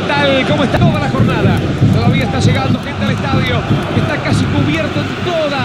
¿Qué tal? ¿Cómo está toda la jornada? Todavía está llegando gente al estadio. Está casi cubierto en toda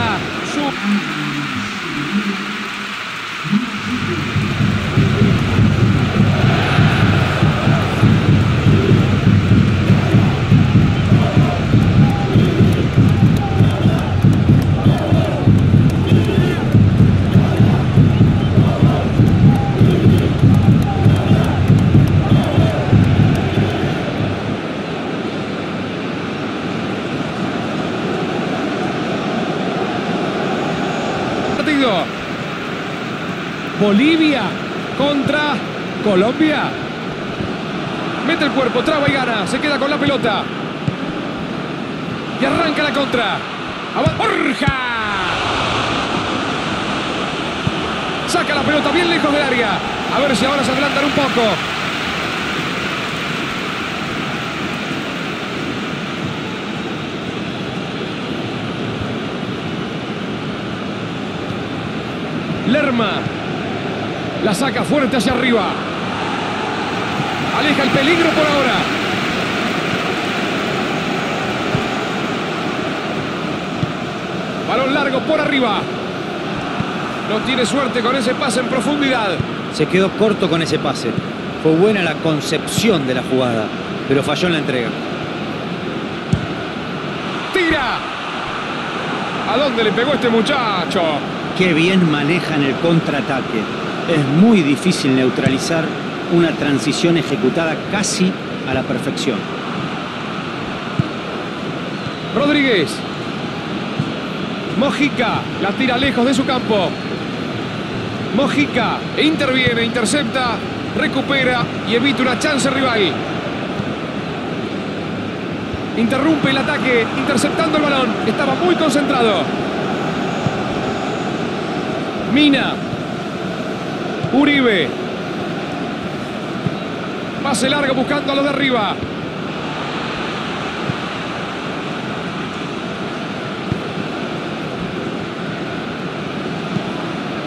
Bolivia contra Colombia. Mete el cuerpo, traba y gana. Se queda con la pelota. Y arranca la contra. ¡Borja! Saca la pelota bien lejos del área. A ver si ahora se adelantan un poco. Lerma. La saca fuerte hacia arriba. Aleja el peligro por ahora. Balón largo por arriba. No tiene suerte con ese pase en profundidad. Se quedó corto con ese pase. Fue buena la concepción de la jugada, pero falló en la entrega. ¡Tira! ¿A dónde le pegó este muchacho? Qué bien manejan el contraataque. Es muy difícil neutralizar una transición ejecutada casi a la perfección. Rodríguez. Mojica la tira lejos de su campo. Mojica interviene, intercepta, recupera y evita una chance Rivay. Interrumpe el ataque, interceptando el balón. Estaba muy concentrado. Mina. Uribe. Pase largo buscando a los de arriba.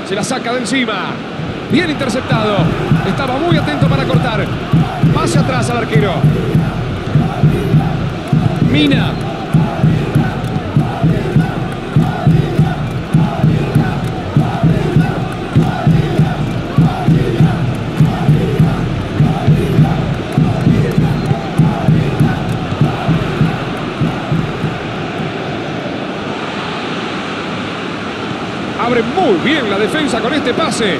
Se la saca de encima. Bien interceptado. Estaba muy atento para cortar. Pase atrás al arquero. Mina. Abre muy bien la defensa con este pase.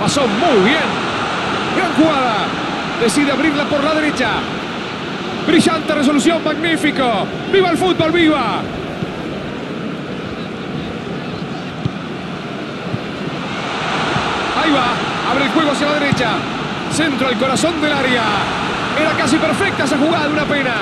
Pasó muy bien. Gran jugada. Decide abrirla por la derecha. Brillante resolución, magnífico. ¡Viva el fútbol, viva! Ahí va, abre el juego hacia la derecha. Centro al corazón del área. Era casi perfecta esa jugada, una pena.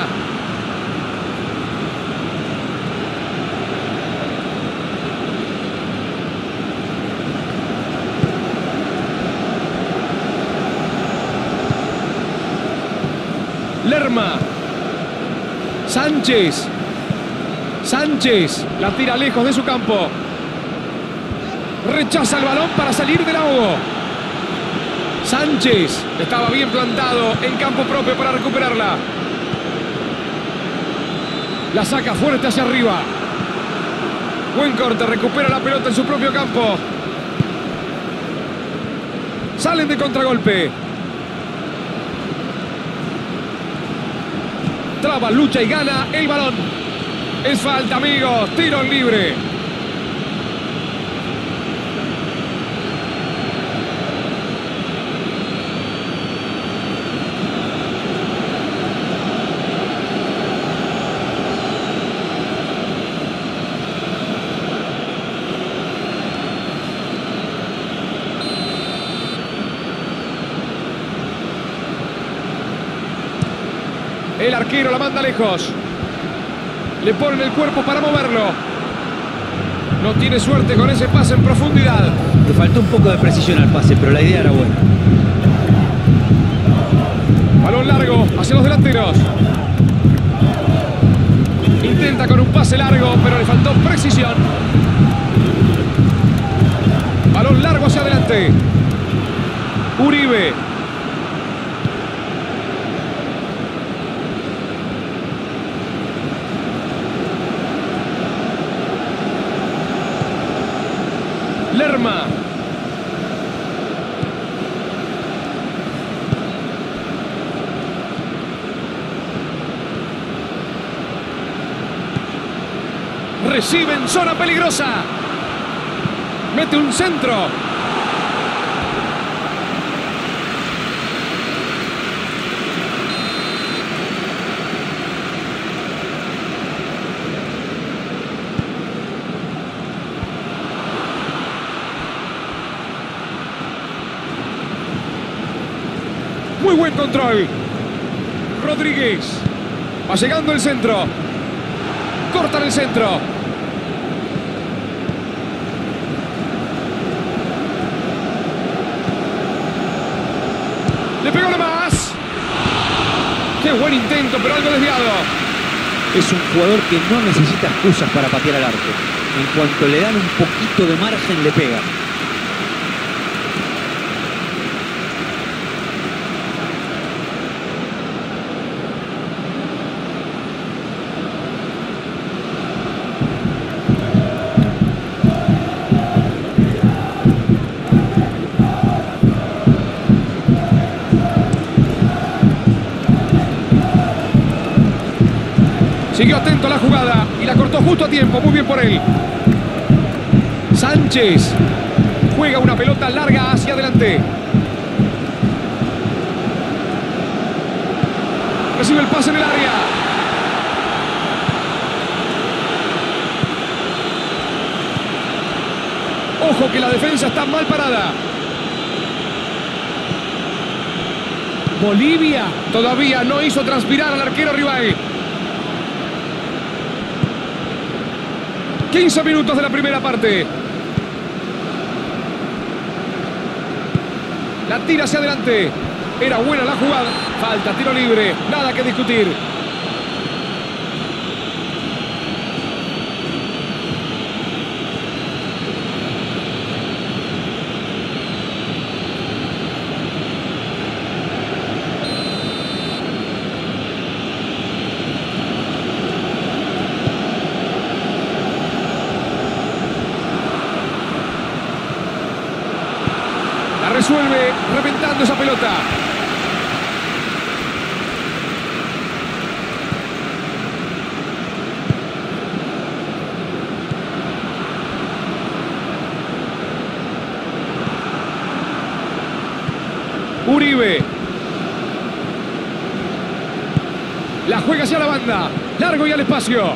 Lerma. Sánchez. Sánchez la tira lejos de su campo. Rechaza el balón para salir del ahogo. Sánchez estaba bien plantado en campo propio para recuperarla. La saca fuerte hacia arriba. Buen corte, recupera la pelota en su propio campo. Salen de contragolpe. Traba, lucha y gana el balón. Es falta, amigos. Tiro libre. El arquero la manda lejos. Le ponen el cuerpo para moverlo. No tiene suerte con ese pase en profundidad. Le faltó un poco de precisión al pase, pero la idea era buena. balón largo hacia los delanteros. Intenta con un pase largo, pero le faltó precisión. Balón largo hacia adelante. Uribe. Lerma. Recibe en zona peligrosa. Mete un centro. Muy buen control. Rodríguez. Va llegando el centro. Cortan el centro. Le pegó nomás. Qué buen intento, pero algo desviado. Es un jugador que no necesita excusas para patear al arco. En cuanto le dan un poquito de margen, le pega. Siguió atento a la jugada y la cortó justo a tiempo. Muy bien por él. Sánchez juega una pelota larga hacia adelante. Recibe el pase en el área. Ojo que la defensa está mal parada. Bolivia todavía no hizo transpirar al arquero Rivay. 15 minutos de la primera parte. La tira hacia adelante. Era buena la jugada. Falta, tiro libre. Nada que discutir. Resuelve reventando esa pelota. Uribe. La juega hacia la banda. Largo y al espacio.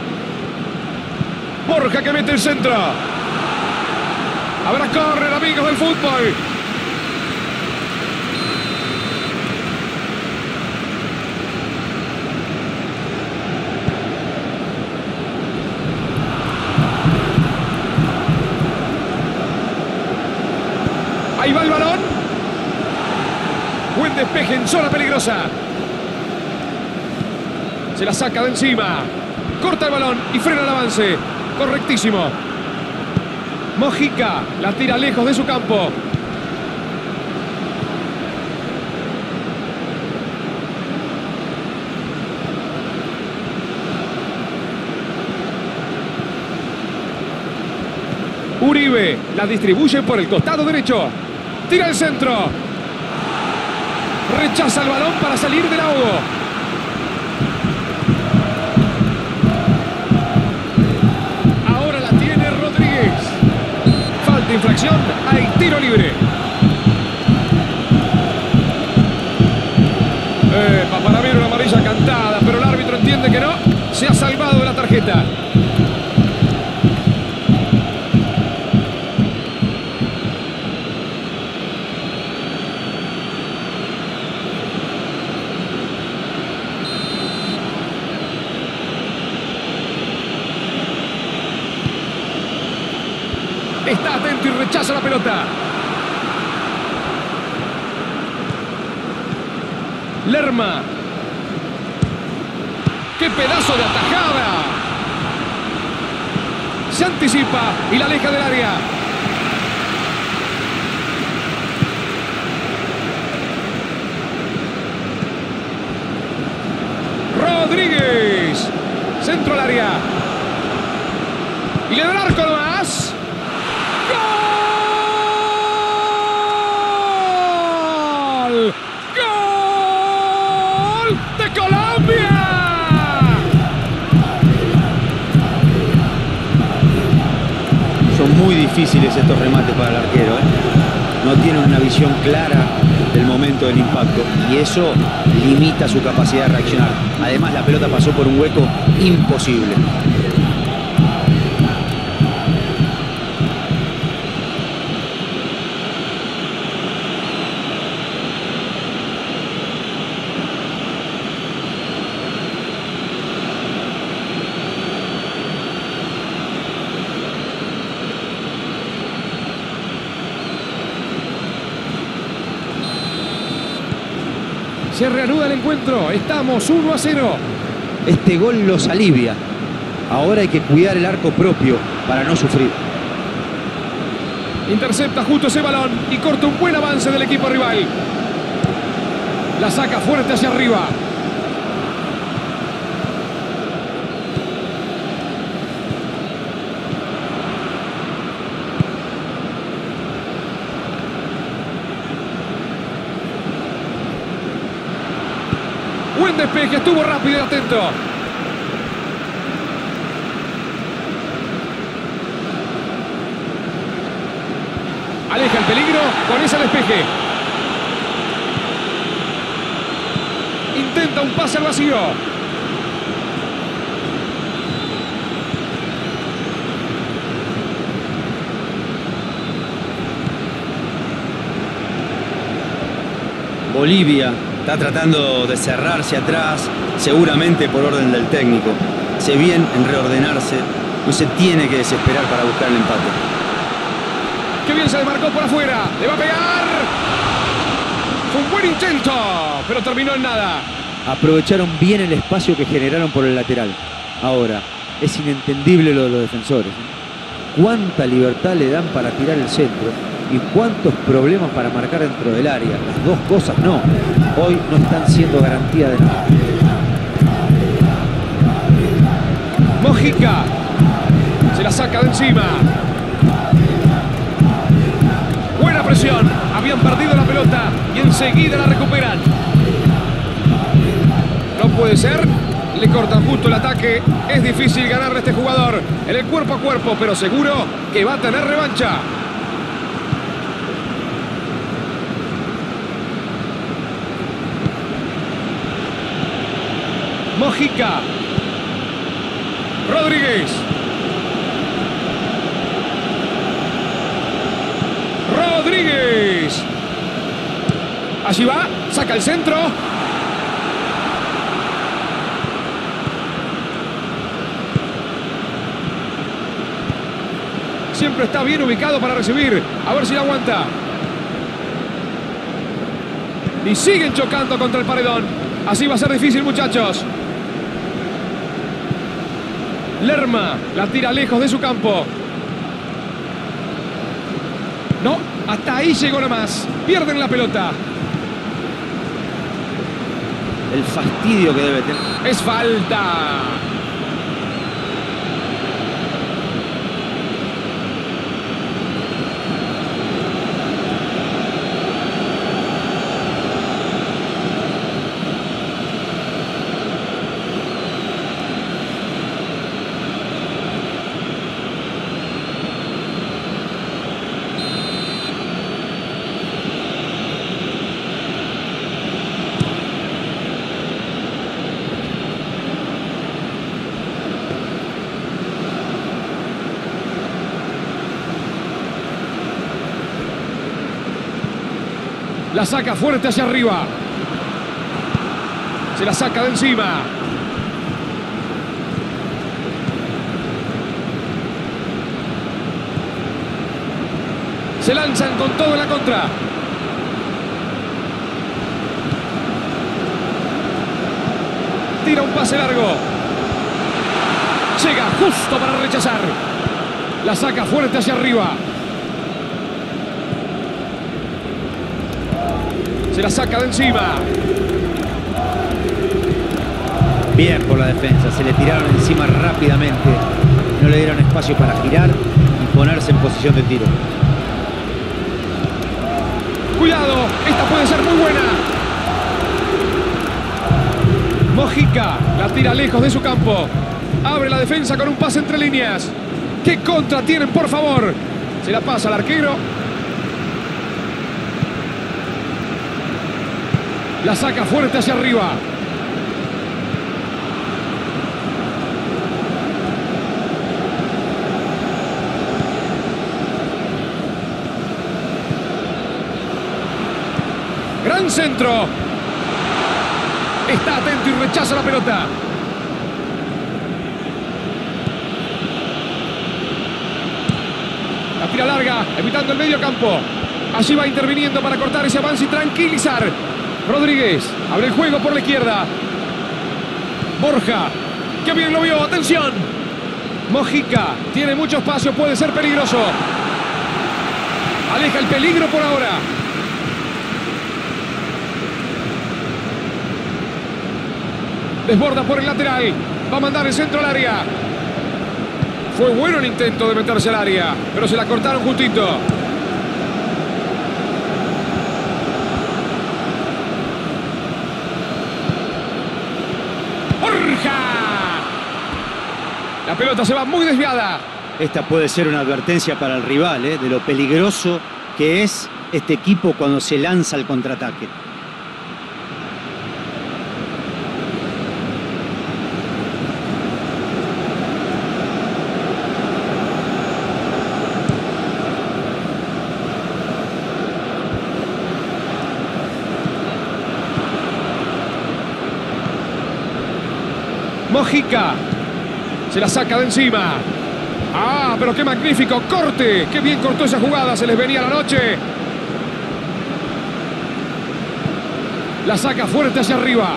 Borja que mete el centro. Habrá córner, amigos del fútbol. Ahí va el balón. Buen despeje en zona peligrosa. Se la saca de encima. Corta el balón y frena el avance. Correctísimo. Mojica la tira lejos de su campo. Uribe la distribuye por el costado derecho. Tira el centro. Rechaza el balón para salir del ahogo. Ahora la tiene Rodríguez. Falta, infracción. Hay tiro libre. Para mí era una amarilla cantada, pero el árbitro entiende que no. Se ha salvado de la tarjeta. Está atento y rechaza la pelota. Lerma. pedazo de atajada. Se anticipa y la aleja del área. Rodríguez. Centro al área. Y le da el arco nomás. ¡Gol! ¡Gol de Colombia! Son muy difíciles estos remates para el arquero, ¿eh? No tienen una visión clara del momento del impacto y eso limita su capacidad de reaccionar. Además, la pelota pasó por un hueco imposible. Se reanuda el encuentro. Estamos 1-0. Este gol los alivia. Ahora hay que cuidar el arco propio para no sufrir. Intercepta justo ese balón y corta un buen avance del equipo rival. La saca fuerte hacia arriba. Buen despeje, estuvo rápido y atento. Aleja el peligro con ese despeje. Intenta un pase al vacío. Bolivia está tratando de cerrarse atrás, seguramente por orden del técnico. Se bien en reordenarse, no se tiene que desesperar para buscar el empate. ¡Qué bien se desmarcó por afuera! ¡Le va a pegar! ¡Fue un buen intento! Pero terminó en nada. Aprovecharon bien el espacio que generaron por el lateral. Ahora, es inentendible lo de los defensores. ¿Cuánta libertad le dan para tirar el centro? Y cuántos problemas para marcar dentro del área. Las dos cosas no. Hoy no están siendo garantía de nada. Mojica. Se la saca de encima. Buena presión. Habían perdido la pelota y enseguida la recuperan. No puede ser. Le cortan justo el ataque. Es difícil ganarle a este jugador en el cuerpo a cuerpo, pero seguro que va a tener revancha. Mojica. Rodríguez. Rodríguez. Allí va. Saca el centro. Siempre está bien ubicado para recibir. A ver si la aguanta. Y siguen chocando contra el paredón. Así va a ser difícil, muchachos. Lerma la tira lejos de su campo. No, hasta ahí llegó nomás. Pierden la pelota. El fastidio que debe tener. Es falta. La saca fuerte hacia arriba. Se la saca de encima. Se lanzan con todo en la contra. Tira un pase largo. Llega justo para rechazar. La saca fuerte hacia arriba. Se la saca de encima. Bien por la defensa. Se le tiraron encima rápidamente. No le dieron espacio para girar y ponerse en posición de tiro. Cuidado. Esta puede ser muy buena. Mojica la tira lejos de su campo. Abre la defensa con un pase entre líneas. ¡Qué contra tienen, por favor! Se la pasa al arquero. La saca fuerte hacia arriba. Gran centro. Está atento y rechaza la pelota. Tira larga, evitando el medio campo. Allí va interviniendo para cortar ese avance y tranquilizar. Rodríguez abre el juego por la izquierda. Borja, que bien lo vio, atención. Mojica tiene mucho espacio, puede ser peligroso. Aleja el peligro por ahora. Desborda por el lateral, va a mandar el centro al área. Fue bueno el intento de meterse al área, pero se la cortaron justito. ¡Borja! La pelota se va muy desviada. Esta puede ser una advertencia para el rival, de lo peligroso que es este equipo cuando se lanza al contraataque. Mojica se la saca de encima. ¡Ah, pero qué magnífico corte! ¡Qué bien cortó esa jugada! Se les venía la noche. La saca fuerte hacia arriba.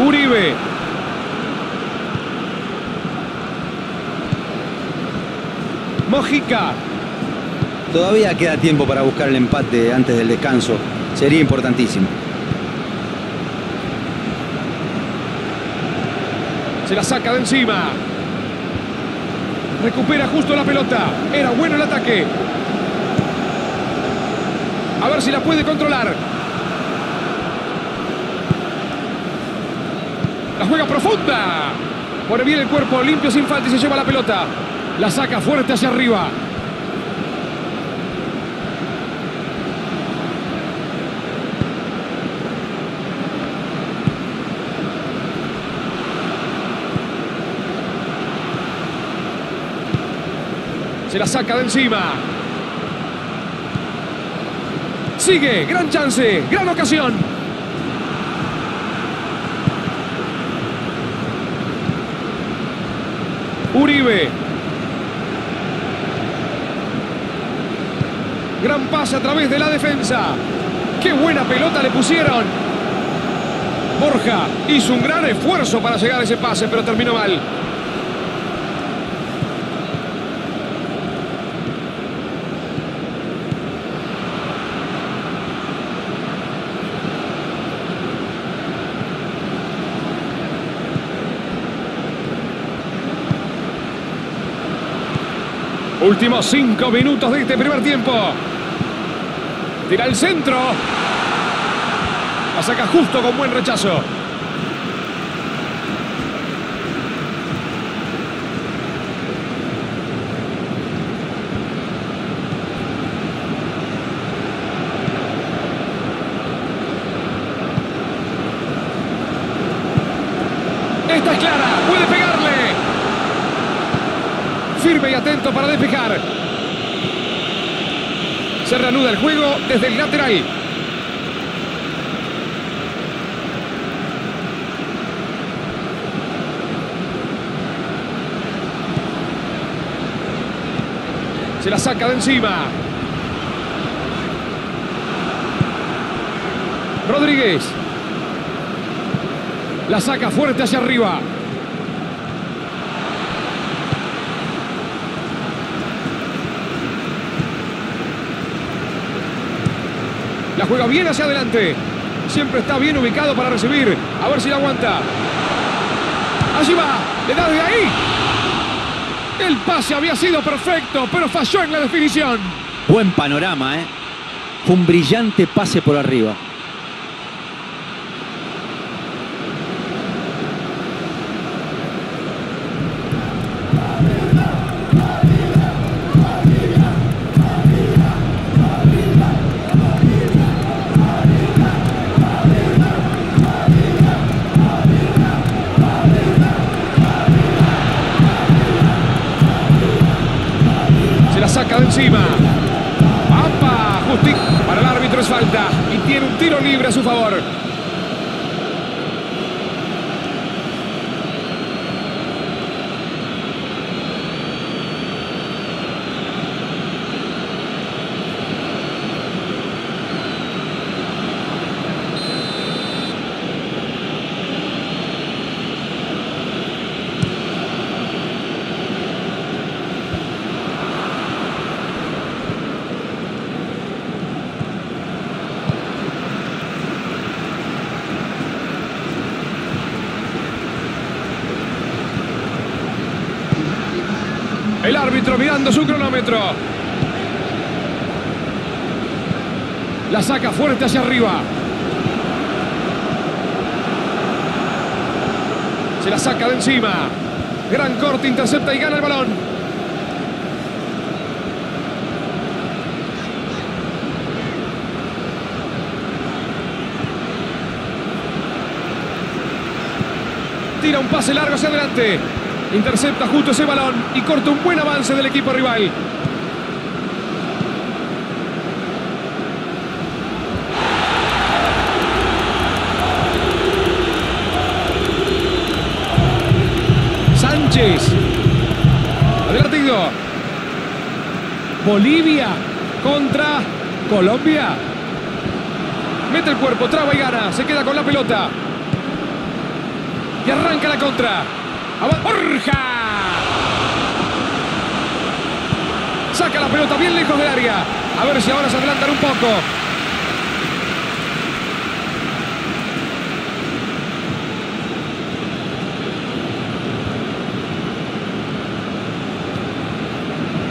Uribe. Mojica. Todavía queda tiempo para buscar el empate antes del descanso. Sería importantísimo. Se la saca de encima. Recupera justo la pelota. Era bueno el ataque. A ver si la puede controlar. La juega profunda. Pone bien el cuerpo, limpio, sin falta y se lleva la pelota. La saca fuerte hacia arriba. Se la saca de encima. Sigue, gran chance, gran ocasión. Uribe. Gran pase a través de la defensa. ¡Qué buena pelota le pusieron! Borja hizo un gran esfuerzo para llegar a ese pase, pero terminó mal. Últimos 5 minutos de este primer tiempo. Tira el centro. La saca justo con buen rechazo. Esta es clara. Puede pegarle. Firme y atento para despejar. Se reanuda el juego desde el lateral. Se la saca de encima. Rodríguez. La saca fuerte hacia arriba. La juega bien hacia adelante. Siempre está bien ubicado para recibir. A ver si la aguanta. Allí va. Le da de ahí. El pase había sido perfecto, pero falló en la definición. Buen panorama, ¿eh? Fue un brillante pase por arriba. Saca de encima. ¡Apa! Justicia. Para el árbitro es falta. Y tiene un tiro libre a su favor. El árbitro mirando su cronómetro. La saca fuerte hacia arriba. Se la saca de encima. Gran corte, intercepta y gana el balón. Tira un pase largo hacia adelante. Intercepta justo ese balón y corta un buen avance del equipo rival. Sánchez. Advertido. Bolivia contra Colombia. Mete el cuerpo, traba y gana. Se queda con la pelota. Y arranca la contra. Borja saca la pelota bien lejos del área. A ver si ahora se adelantan un poco.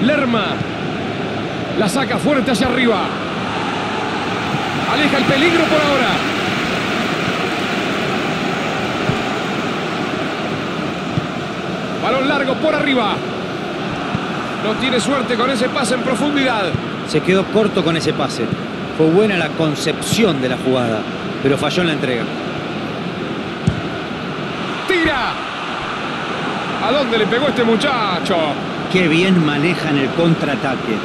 Lerma la saca fuerte hacia arriba. Aleja el peligro por ahora. Balón largo por arriba. No tiene suerte con ese pase en profundidad. Se quedó corto con ese pase. Fue buena la concepción de la jugada, pero falló en la entrega. ¡Tira! ¿A dónde le pegó este muchacho? Qué bien manejan el contraataque.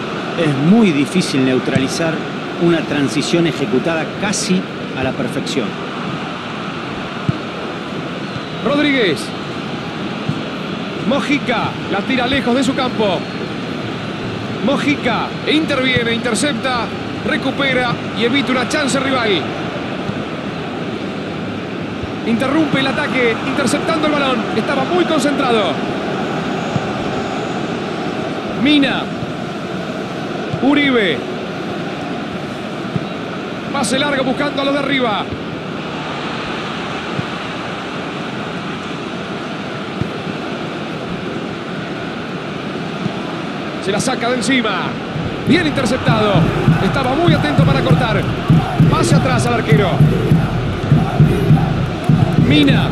Es muy difícil neutralizar una transición ejecutada casi a la perfección. Rodríguez. Mojica, la tira lejos de su campo. Mojica interviene, intercepta, recupera y evita una chance rival. Interrumpe el ataque, interceptando el balón. Estaba muy concentrado. Mina. Uribe. Pase largo buscando a los de arriba. Se la saca de encima. Bien interceptado. Estaba muy atento para cortar. Pase atrás al arquero. Mina.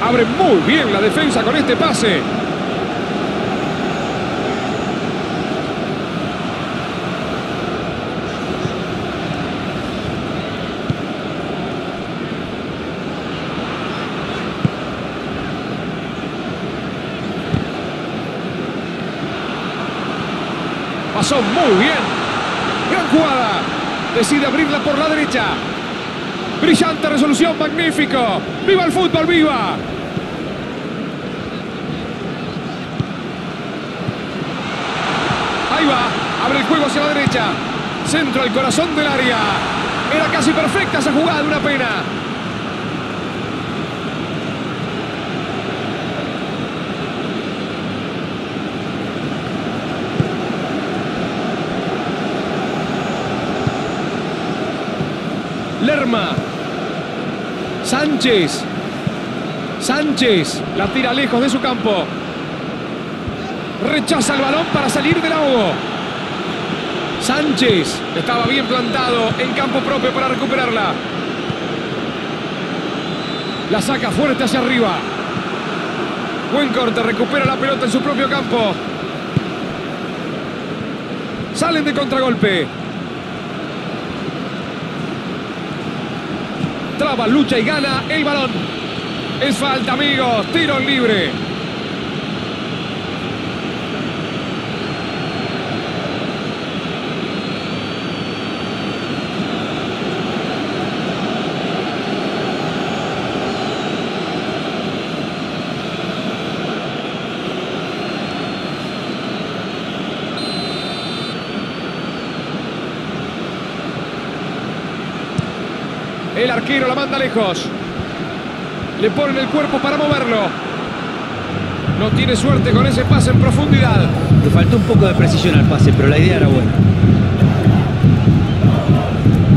Abre muy bien la defensa con este pase. Pasó muy bien. Gran jugada. Decide abrirla por la derecha. Brillante resolución, magnífico. ¡Viva el fútbol, viva! Ahí va. Abre el juego hacia la derecha. Centro al corazón del área. Era casi perfecta esa jugada, una pena. Lerma. Sánchez. Sánchez la tira lejos de su campo. Rechaza el balón para salir del ahogo. Sánchez estaba bien plantado en campo propio para recuperarla. La saca fuerte hacia arriba. Buen corte, recupera la pelota en su propio campo. Salen de contragolpe. Traba, lucha y gana el balón. Es falta, amigos. Tiro libre. El arquero la manda lejos. Le ponen el cuerpo para moverlo. No tiene suerte con ese pase en profundidad. Le faltó un poco de precisión al pase, pero la idea era buena.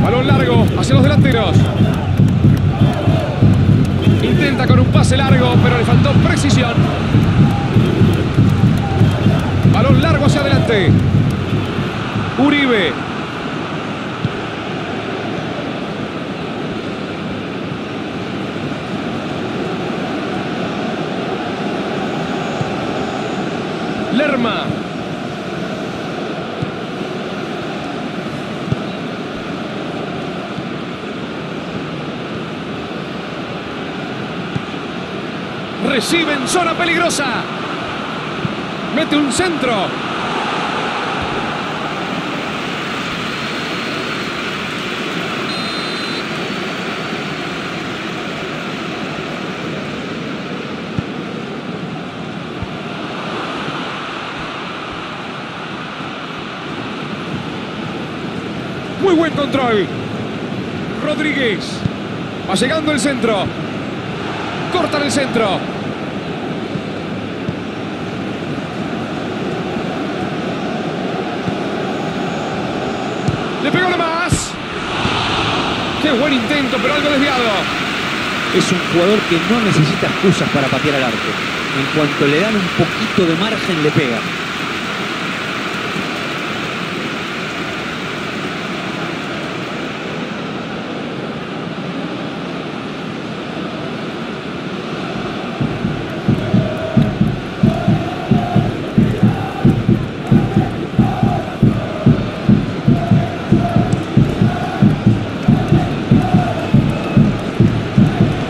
Balón largo hacia los delanteros. Intenta con un pase largo, pero le faltó precisión. Balón largo hacia adelante. Uribe. Lerma. Recibe en zona peligrosa. Mete un centro. Muy buen control. Rodríguez. Va llegando el centro. Cortan el centro. Le pegó nomás. Qué buen intento, pero algo desviado. Es un jugador que no necesita excusas para patear al arco. En cuanto le dan un poquito de margen, le pega.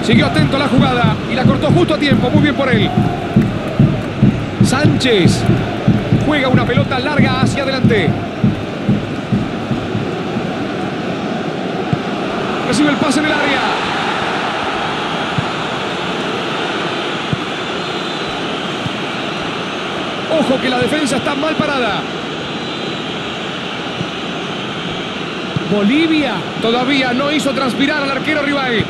Siguió atento a la jugada y la cortó justo a tiempo. Muy bien por él. Sánchez juega una pelota larga hacia adelante. Recibe el pase en el área. Ojo que la defensa está mal parada. Bolivia todavía no hizo transpirar al arquero Rivay.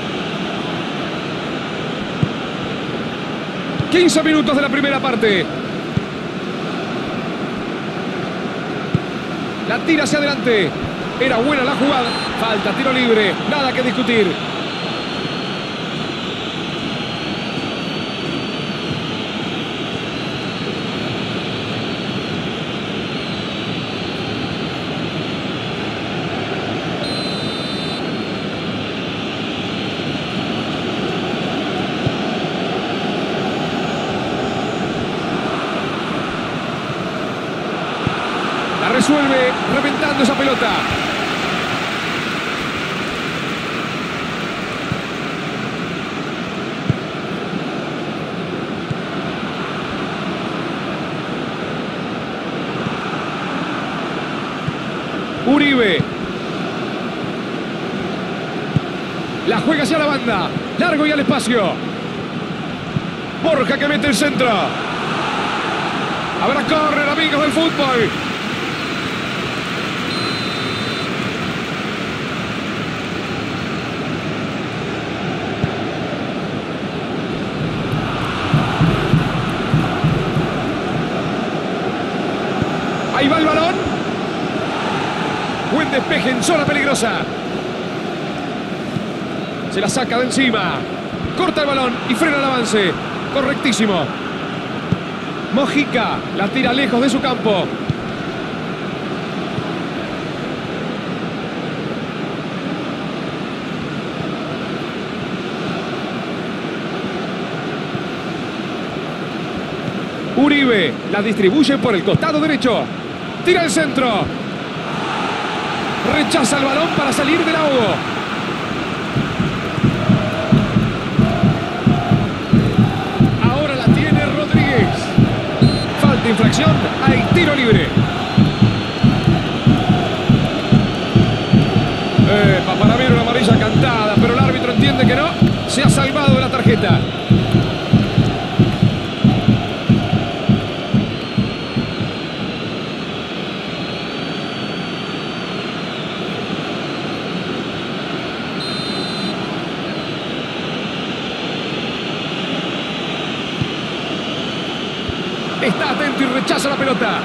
15 minutos de la primera parte. La tira hacia adelante. Era buena la jugada. Falta, tiro libre. Nada que discutir. Resuelve reventando esa pelota. Uribe. La juega hacia la banda. Largo y al espacio. Borja que mete el centro. Habrá córner, amigos del fútbol. Ahí va el balón. Buen despeje en zona peligrosa. Se la saca de encima. Corta el balón y frena el avance. Correctísimo. Mojica la tira lejos de su campo. Uribe la distribuye por el costado derecho. Tira el centro. Rechaza el balón para salir del ahogo. Ahora la tiene Rodríguez. Falta, infracción. Hay tiro libre. Para mí era una amarilla cantada, pero el árbitro entiende que no. Se ha salvado de la tarjeta. Está atento y rechaza la pelota.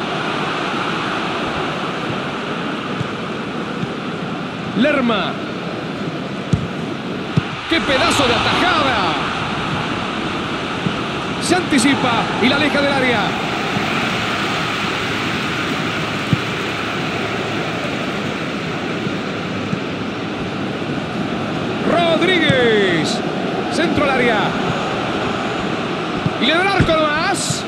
Lerma. ¡Qué pedazo de atajada! Se anticipa y la aleja del área. Rodríguez. Centro al área. Y le da el arco nomás.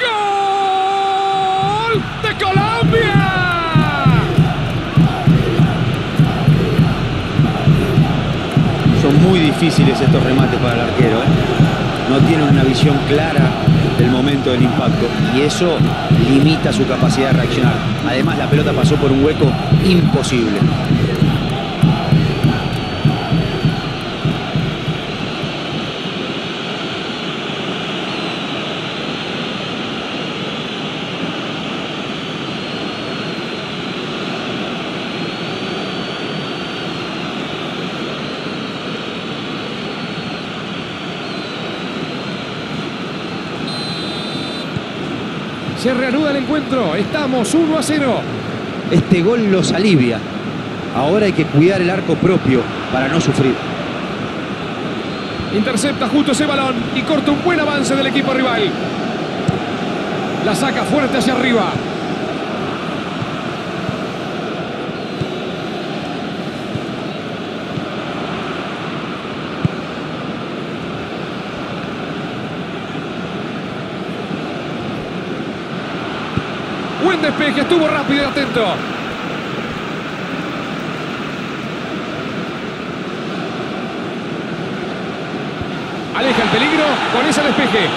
¡Gol de Colombia! Son muy difíciles estos remates para el arquero, ¿eh? No tiene una visión clara del momento del impacto y eso limita su capacidad de reaccionar. Además, la pelota pasó por un hueco imposible. Se reanuda el encuentro. Estamos 1-0. Este gol los alivia. Ahora hay que cuidar el arco propio para no sufrir. Intercepta justo ese balón y corta un buen avance del equipo rival. La saca fuerte hacia arriba. Buen despeje, estuvo rápido y atento. Aleja el peligro con ese despeje.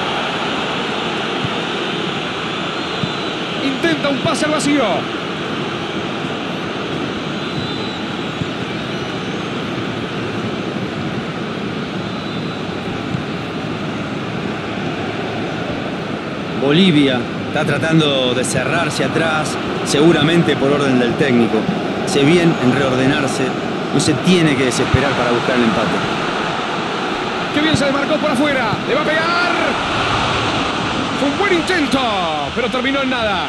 Intenta un pase al vacío. Bolivia. Está tratando de cerrarse atrás, seguramente por orden del técnico. Se bien en reordenarse, no se tiene que desesperar para buscar el empate. ¡Qué bien se desmarcó por afuera! ¡Le va a pegar! ¡Fue un buen intento! Pero terminó en nada.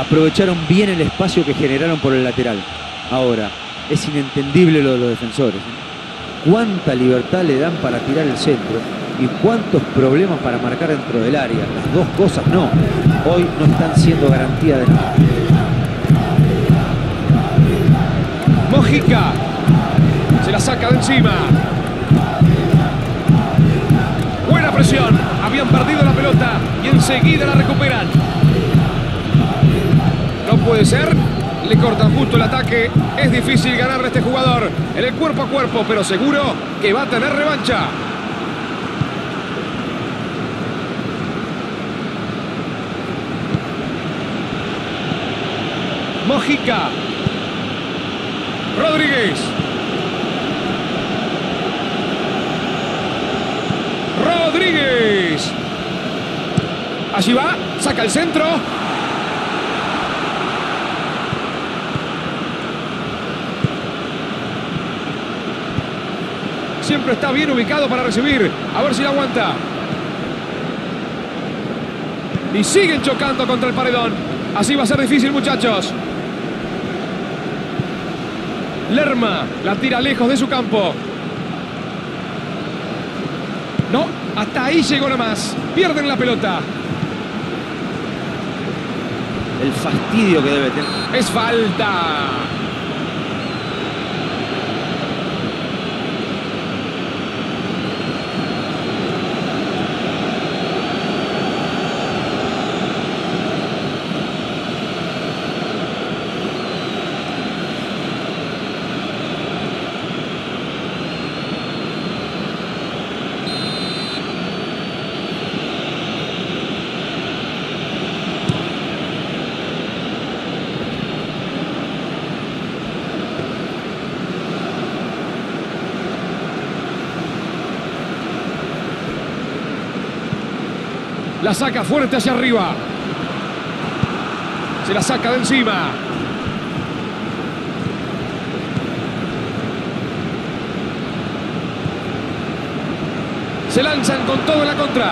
Aprovecharon bien el espacio que generaron por el lateral. Ahora, es inentendible lo de los defensores. ¿Cuánta libertad le dan para tirar el centro? Y cuántos problemas para marcar dentro del área. Las dos cosas no. Hoy no están siendo garantía de nada. Mojica se la saca de encima. Buena presión. Habían perdido la pelota y enseguida la recuperan. No puede ser. Le cortan justo el ataque. Es difícil ganarle a este jugador en el cuerpo a cuerpo, pero seguro que va a tener revancha. Mojica. Rodríguez. Rodríguez. Allí va. Saca el centro. Siempre está bien ubicado para recibir. A ver si la aguanta. y siguen chocando contra el paredón. Así va a ser difícil, muchachos. Lerma la tira lejos de su campo. No, hasta ahí llegó nomás. Pierden la pelota. El fastidio que debe tener. Es falta. La saca fuerte hacia arriba. Se la saca de encima. Se lanzan con todo en la contra.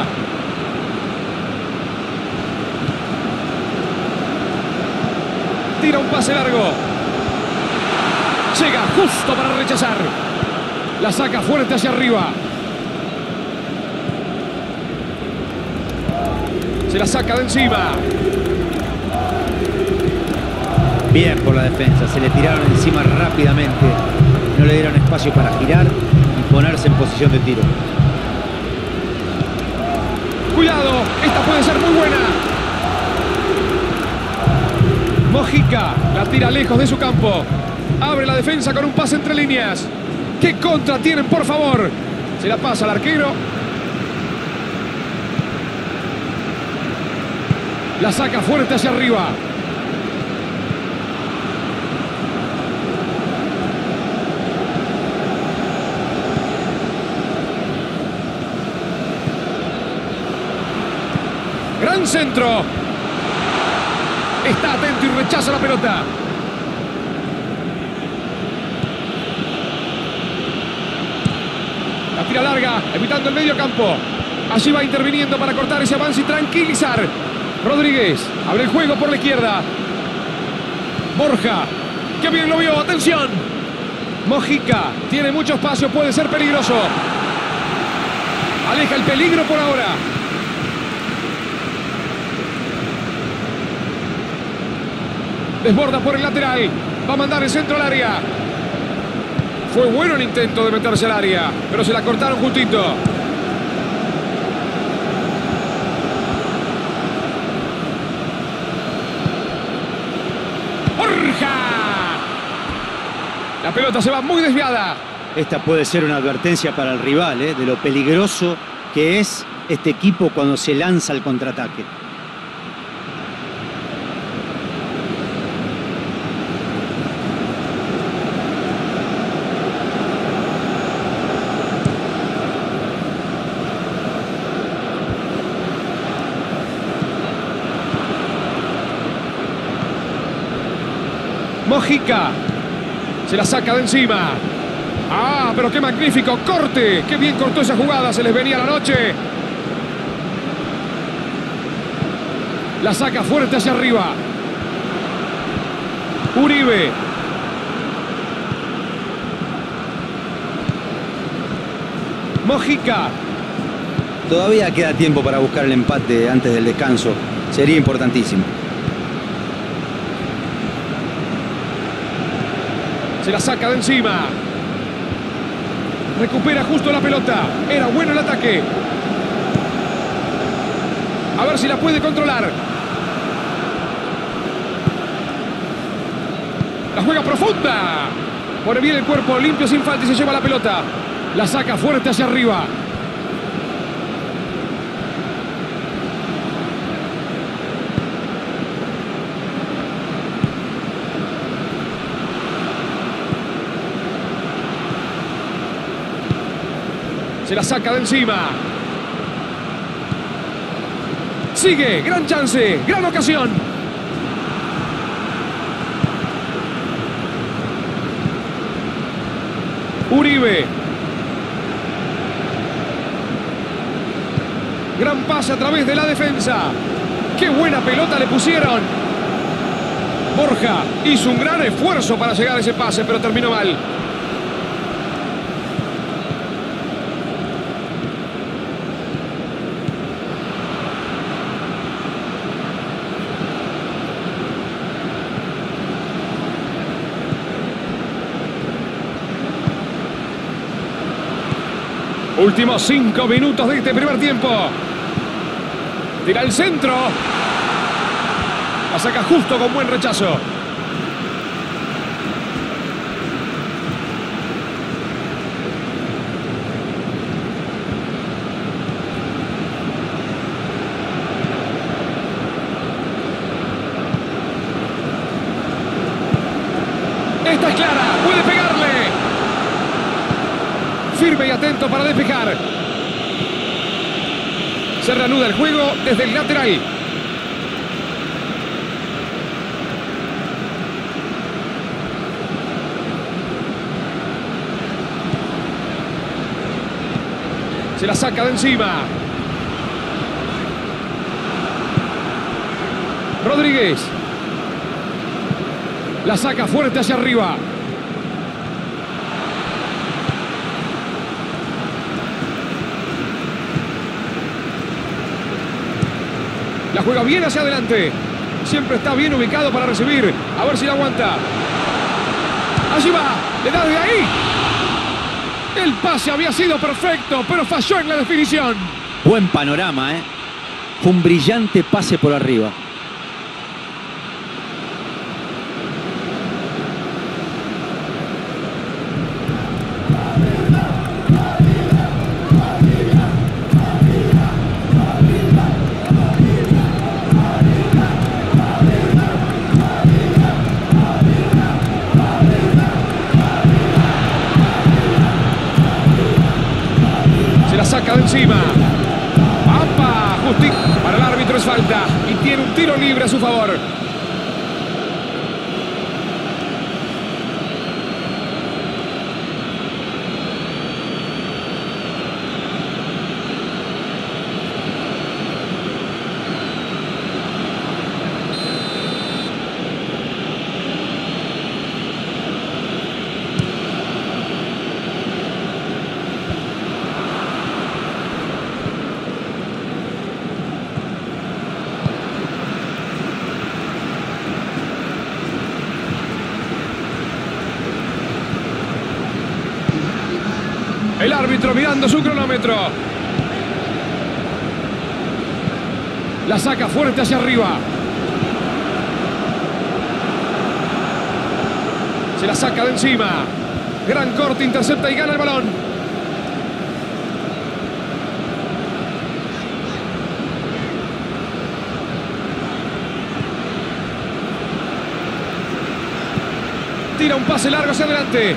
Tira un pase largo. Llega justo para rechazar. La saca fuerte hacia arriba. Se la saca de encima. Bien por la defensa. Se le tiraron encima rápidamente. No le dieron espacio para girar y ponerse en posición de tiro. Cuidado. Esta puede ser muy buena. Mojica la tira lejos de su campo. Abre la defensa con un pase entre líneas. ¡Qué contra tienen, por favor! Se la pasa al arquero. La saca fuerte hacia arriba. Gran centro. Está atento y rechaza la pelota. La tira larga, evitando el medio campo. Allí va interviniendo para cortar ese avance y tranquilizar. Rodríguez abre el juego por la izquierda. Borja, qué bien lo vio, atención. Mojica tiene mucho espacio, puede ser peligroso. Aleja el peligro por ahora. Desborda por el lateral, va a mandar el centro al área. Fue bueno el intento de meterse al área, pero se la cortaron justito. La pelota se va muy desviada. Esta puede ser una advertencia para el rival, de lo peligroso que es este equipo cuando se lanza al contraataque. Mojica se la saca de encima. ¡Ah, pero qué magnífico corte! ¡Qué bien cortó esa jugada! Se les venía la noche. La saca fuerte hacia arriba. Uribe. Mojica. Todavía queda tiempo para buscar el empate antes del descanso. Sería importantísimo. Se la saca de encima. Recupera justo la pelota. Era bueno el ataque. A ver si la puede controlar. La juega profunda. Pone bien el cuerpo limpio, sin falta, y se lleva la pelota. La saca fuerte hacia arriba. Se la saca de encima. Sigue, gran chance, gran ocasión. Uribe. Gran pase a través de la defensa. ¡Qué buena pelota le pusieron! Borja hizo un gran esfuerzo para llegar a ese pase, pero terminó mal. Últimos 5 minutos de este primer tiempo. Tira al centro. La saca justo con buen rechazo. Esta es clara. Puede pegarle. Firme y atento para despejar. Se reanuda el juego desde el lateral. Se la saca de encima. Rodríguez. La saca fuerte hacia arriba. La juega bien hacia adelante. Siempre está bien ubicado para recibir. A ver si la aguanta. Allí va. Le da de ahí. El pase había sido perfecto, pero falló en la definición. Buen panorama, ¿eh? Fue un brillante pase por arriba. Saca de encima. ¡Apa! Justicia. Para el árbitro es falta. Y tiene un tiro libre a su favor. El árbitro mirando su cronómetro. La saca fuerte hacia arriba. Se la saca de encima. Gran corte, intercepta y gana el balón. Tira un pase largo hacia adelante.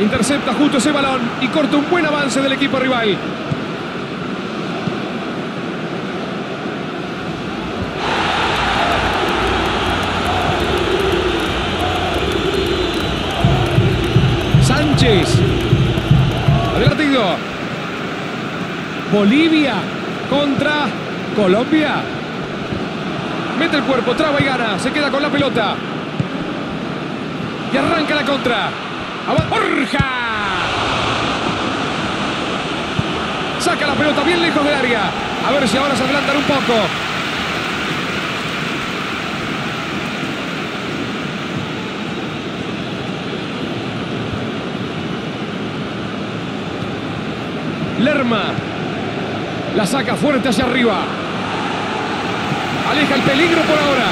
Intercepta justo ese balón y corta un buen avance del equipo rival. Sánchez. Adelantado. Bolivia contra Colombia. Mete el cuerpo, traba y gana. Se queda con la pelota. Y arranca la contra. Borja saca la pelota bien lejos del área. A ver si ahora se adelantan un poco. Lerma la saca fuerte hacia arriba. Aleja el peligro por ahora.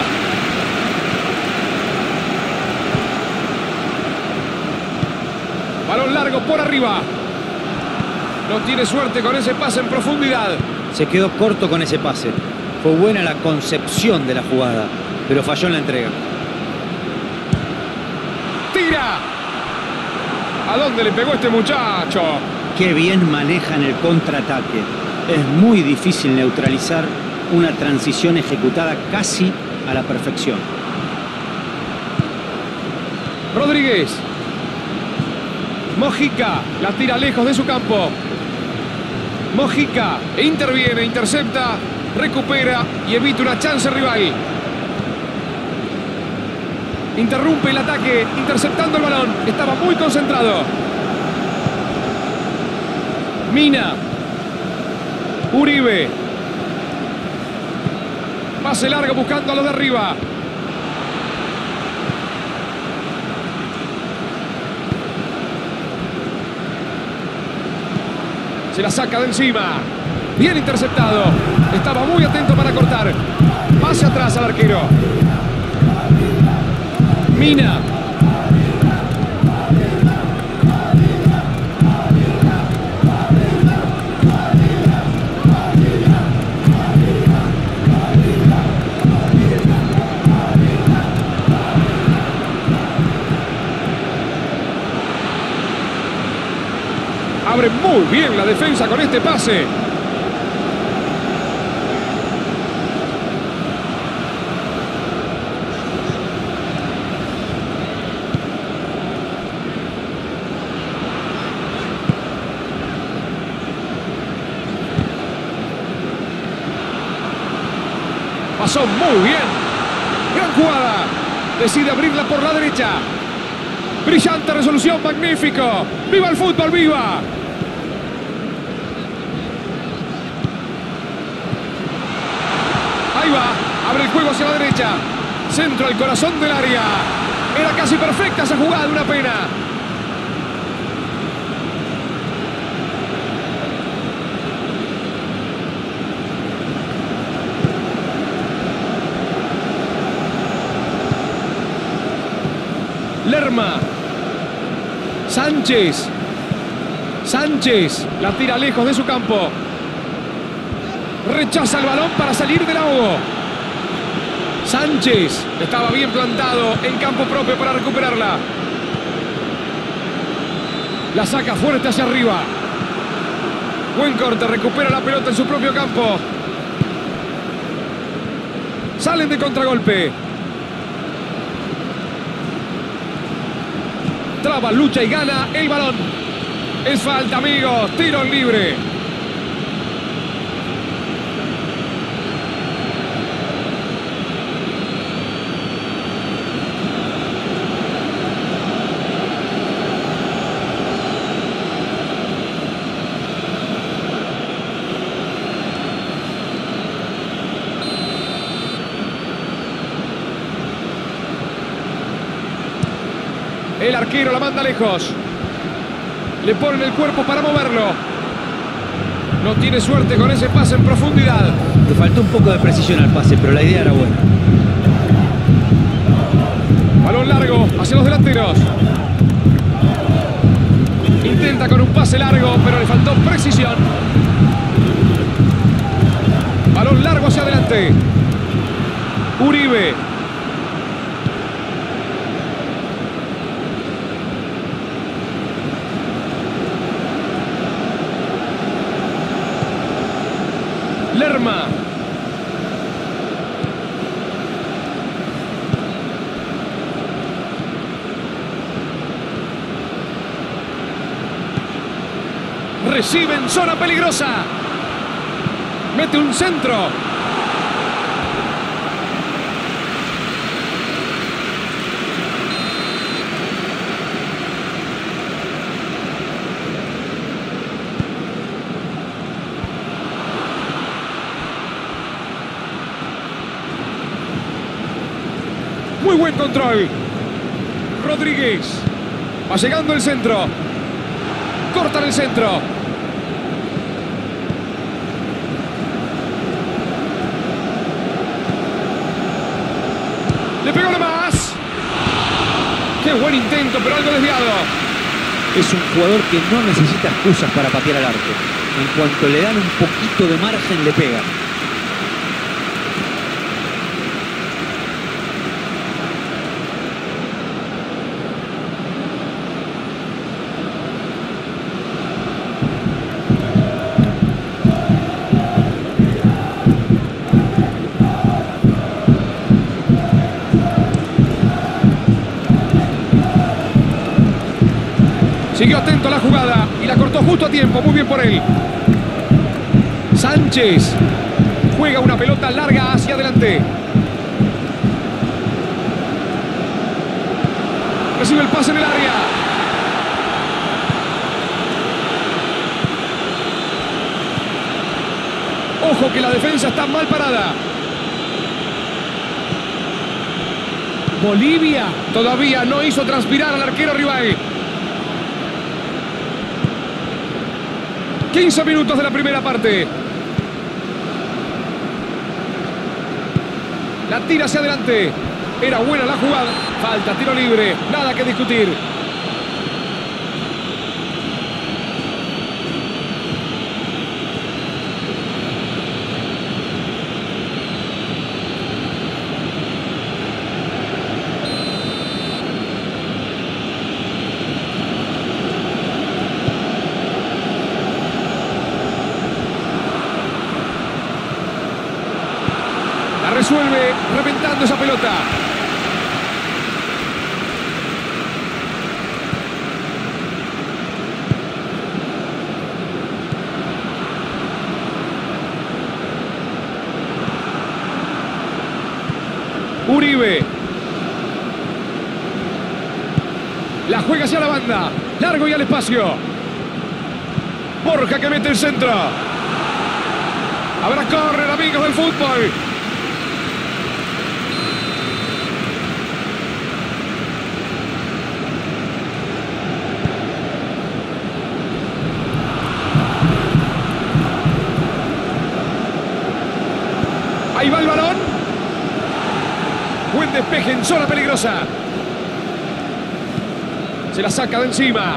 Balón largo por arriba. No tiene suerte con ese pase en profundidad. Se quedó corto con ese pase. Fue buena la concepción de la jugada, pero falló en la entrega. ¡Tira! ¿A dónde le pegó este muchacho? Qué bien manejan el contraataque. Es muy difícil neutralizar una transición ejecutada casi a la perfección. Rodríguez. Mojica la tira lejos de su campo. Mojica interviene, intercepta, recupera y evita una chance Rivay. Interrumpe el ataque, interceptando el balón. Estaba muy concentrado. Mina. Uribe. Pase largo buscando a los de arriba. Se la saca de encima. Bien interceptado. Estaba muy atento para cortar. Pase atrás al arquero. Mina. Abre muy bien la defensa con este pase. Pasó muy bien. Gran jugada. Decide abrirla por la derecha. Brillante resolución, magnífico. ¡Viva el fútbol, viva! Ahí va. Abre el juego hacia la derecha. Centro al corazón del área. Era casi perfecta esa jugada, una pena. Lerma. Sánchez. Sánchez la tira lejos de su campo. Rechaza el balón para salir del ahogo. Sánchez estaba bien plantado en campo propio para recuperarla. La saca fuerte hacia arriba. Buen corte, recupera la pelota en su propio campo. Salen de contragolpe. Traba, lucha y gana el balón. Es falta, amigos. Tiro libre. El arquero la manda lejos. Le ponen el cuerpo para moverlo. No tiene suerte con ese pase en profundidad. Le faltó un poco de precisión al pase, pero la idea era buena. Balón largo hacia los delanteros. Intenta con un pase largo, pero le faltó precisión. Balón largo hacia adelante. Uribe. Lerma. Recibe en zona peligrosa. Mete un centro. Muy buen control. Rodríguez. Va llegando el centro. Cortan el centro. Le pegó nomás. Qué buen intento, pero algo desviado. Es un jugador que no necesita excusas para patear al arco. En cuanto le dan un poquito de margen, le pega. Siguió atento a la jugada y la cortó justo a tiempo. Muy bien por él. Sánchez juega una pelota larga hacia adelante. Recibe el pase en el área. Ojo que la defensa está mal parada. Bolivia todavía no hizo transpirar al arquero Rivay. 15 minutos de la primera parte. La tira hacia adelante. Era buena la jugada. Falta, tiro libre. Nada que discutir. Resuelve reventando esa pelota. Uribe. La juega hacia la banda. Largo y al espacio. Borja que mete el centro. Habrá córner, amigos del fútbol. Ahí va el balón. Buen despeje en zona peligrosa. Se la saca de encima.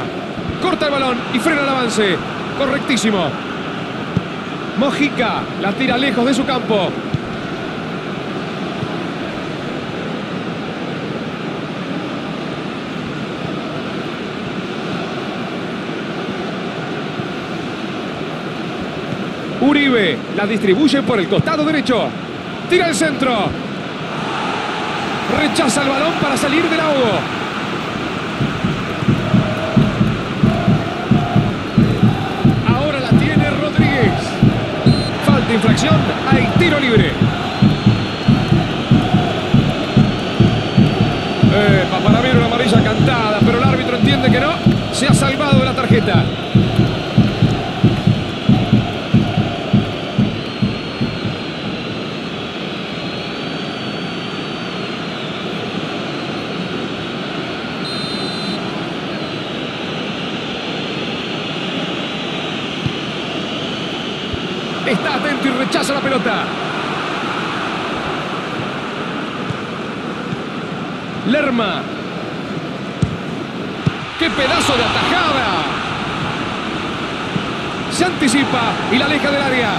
Corta el balón y frena el avance. Correctísimo. Mojica la tira lejos de su campo. Uribe la distribuye por el costado derecho. Tira el centro. Rechaza el balón para salir del ahogo. Ahora la tiene Rodríguez. Falta, infracción. Hay tiro libre. Para mí una amarilla cantada, pero el árbitro entiende que no. Se ha salvado de la tarjeta. Está atento y rechaza la pelota. Lerma. ¡Qué pedazo de atajada! Se anticipa y la aleja del área.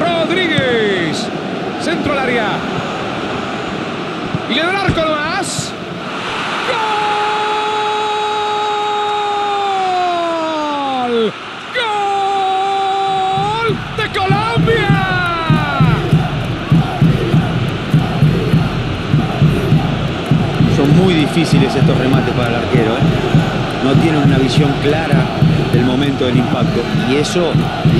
Rodríguez. Centro al área. Y le da el arco nomás. ¡Gol de Colombia! Son muy difíciles estos remates para el arquero, ¿eh? No tiene una visión clara del momento del impacto y eso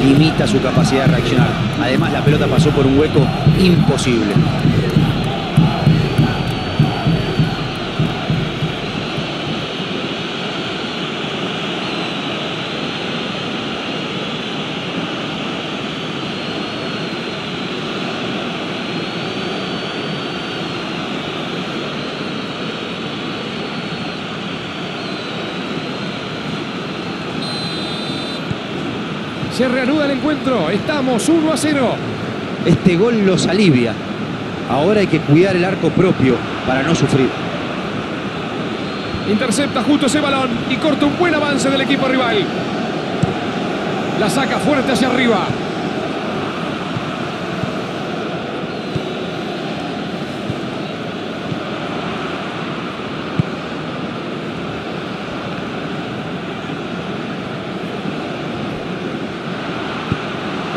limita su capacidad de reaccionar. Además, la pelota pasó por un hueco imposible. Se reanuda el encuentro. Estamos 1-0. Este gol los alivia. Ahora hay que cuidar el arco propio para no sufrir. Intercepta justo ese balón y corta un buen avance del equipo rival. La saca fuerte hacia arriba.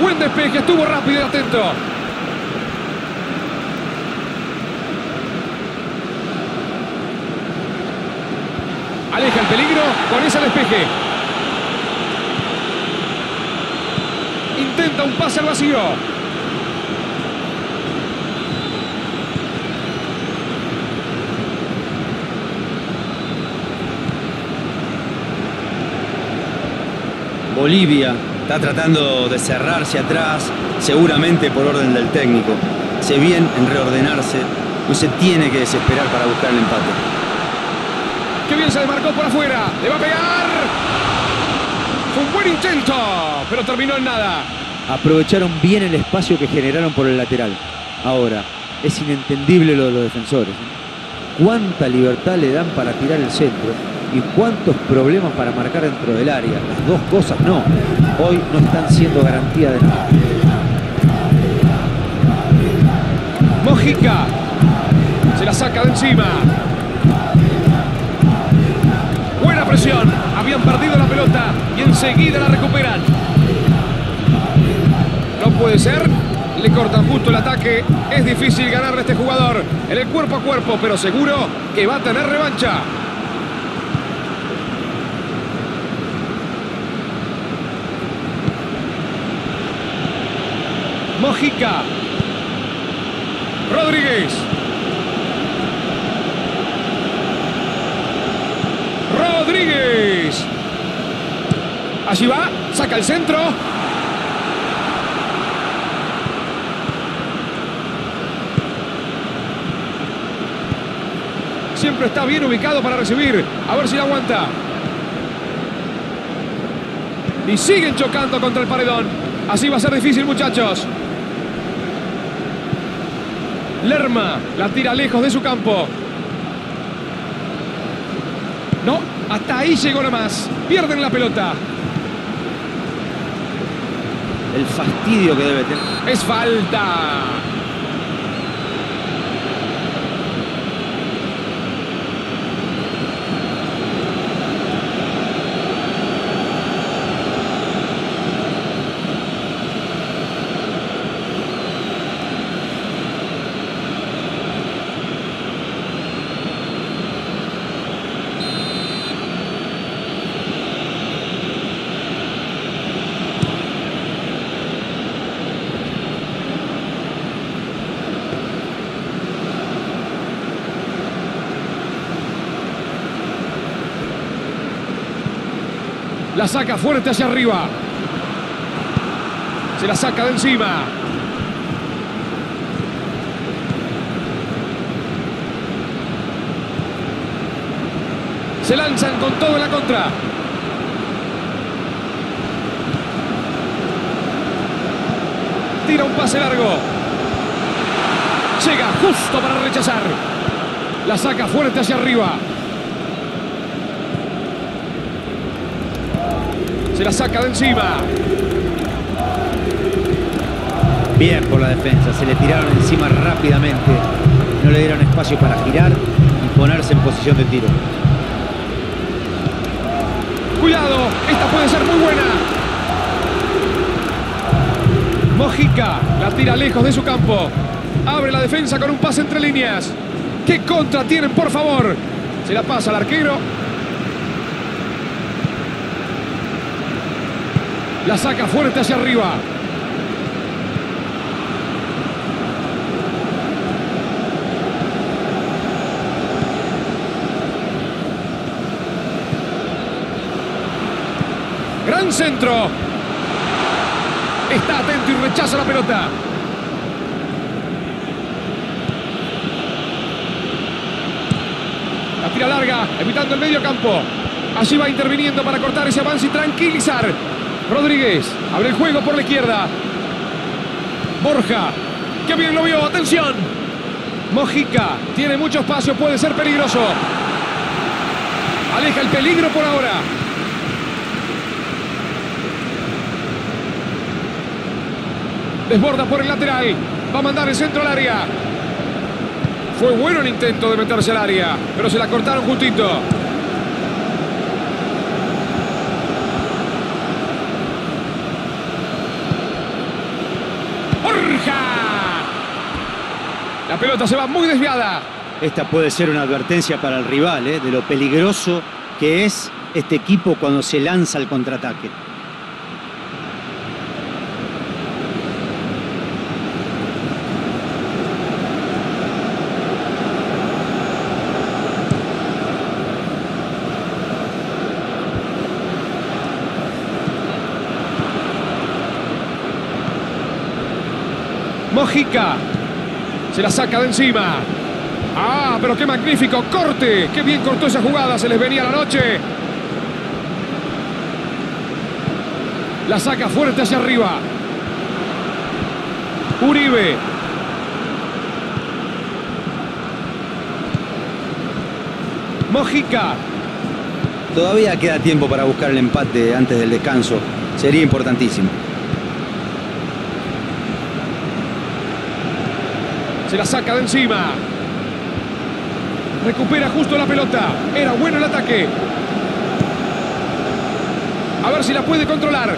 Buen despeje, estuvo rápido y atento. Aleja el peligro, con ese despeje. Intenta un pase al vacío. Bolivia está tratando de cerrarse atrás, seguramente por orden del técnico. Hace bien en reordenarse, no se tiene que desesperar para buscar el empate. ¡Qué bien se desmarcó por afuera! ¡Le va a pegar! ¡Un buen intento! Pero terminó en nada. Aprovecharon bien el espacio que generaron por el lateral. Ahora, es inentendible lo de los defensores. ¿Cuánta libertad le dan para tirar el centro? Y cuántos problemas para marcar dentro del área. Las dos cosas no. Hoy no están siendo garantía de nada. Mojica se la saca de encima. Buena presión. Habían perdido la pelota y enseguida la recuperan. No puede ser. Le cortan justo el ataque. Es difícil ganarle a este jugador en el cuerpo a cuerpo, pero seguro que va a tener revancha. Mojica. Rodríguez. Rodríguez. Allí va. Saca el centro. Siempre está bien ubicado para recibir. A ver si la aguanta. Y siguen chocando contra el paredón. Así va a ser difícil, muchachos. Lerma la tira lejos de su campo. No, hasta ahí llegó nomás. Pierden la pelota. El fastidio que debe tener. Es falta. La saca fuerte hacia arriba. Se la saca de encima. Se lanzan con todo en la contra. Tira un pase largo. Llega justo para rechazar. La saca fuerte hacia arriba. Se la saca de encima. Bien por la defensa. Se le tiraron encima rápidamente. No le dieron espacio para girar y ponerse en posición de tiro. Cuidado. Esta puede ser muy buena. Mojica la tira lejos de su campo. Abre la defensa con un pase entre líneas. ¡Qué contra tienen, por favor! Se la pasa al arquero. La saca fuerte hacia arriba. Gran centro. Está atento y rechaza la pelota. La tira larga, evitando el medio campo. Allí va interviniendo para cortar ese avance y tranquilizar. Rodríguez abre el juego por la izquierda. Borja. ¡Qué bien lo vio! ¡Atención! Mojica tiene mucho espacio. Puede ser peligroso. Aleja el peligro por ahora. Desborda por el lateral. Va a mandar el centro al área. Fue bueno el intento de meterse al área, pero se la cortaron justito. La pelota se va muy desviada. Esta puede ser una advertencia para el rival, de lo peligroso que es este equipo cuando se lanza al contraataque. Mojica se la saca de encima. ¡Ah, pero qué magnífico corte! ¡Qué bien cortó esa jugada! Se les venía la noche. La saca fuerte hacia arriba. Uribe. Mojica. Todavía queda tiempo para buscar el empate antes del descanso. Sería importantísimo. Se la saca de encima. Recupera justo la pelota. Era bueno el ataque. A ver si la puede controlar.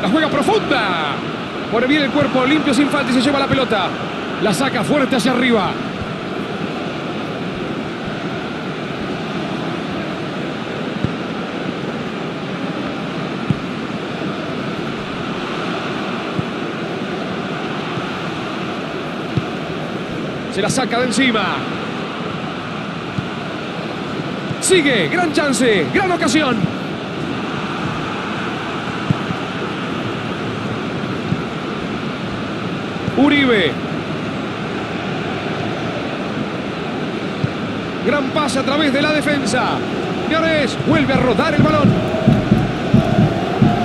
La juega profunda. Pone bien el cuerpo, limpio, sin falta y se lleva la pelota. La saca fuerte hacia arriba. Se la saca de encima. Sigue, gran chance, gran ocasión. Uribe. Gran pase a través de la defensa. Señores, vuelve a rodar el balón.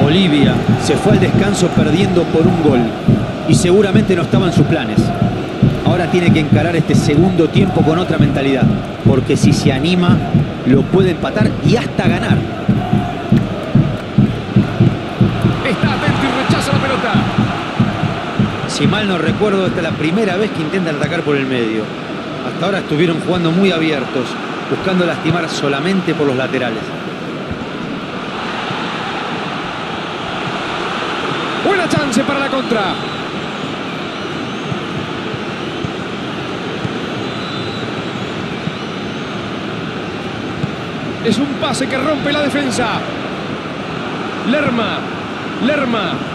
Bolivia se fue al descanso perdiendo por un gol. Y seguramente no estaban sus planes. Ahora tiene que encarar este segundo tiempo con otra mentalidad, porque si se anima, lo puede empatar y hasta ganar. Está atento y rechaza la pelota. Si mal no recuerdo, esta es la primera vez que intentan atacar por el medio. Hasta ahora estuvieron jugando muy abiertos, buscando lastimar solamente por los laterales. Buena chance para la contra. Es un pase que rompe la defensa. Lerma.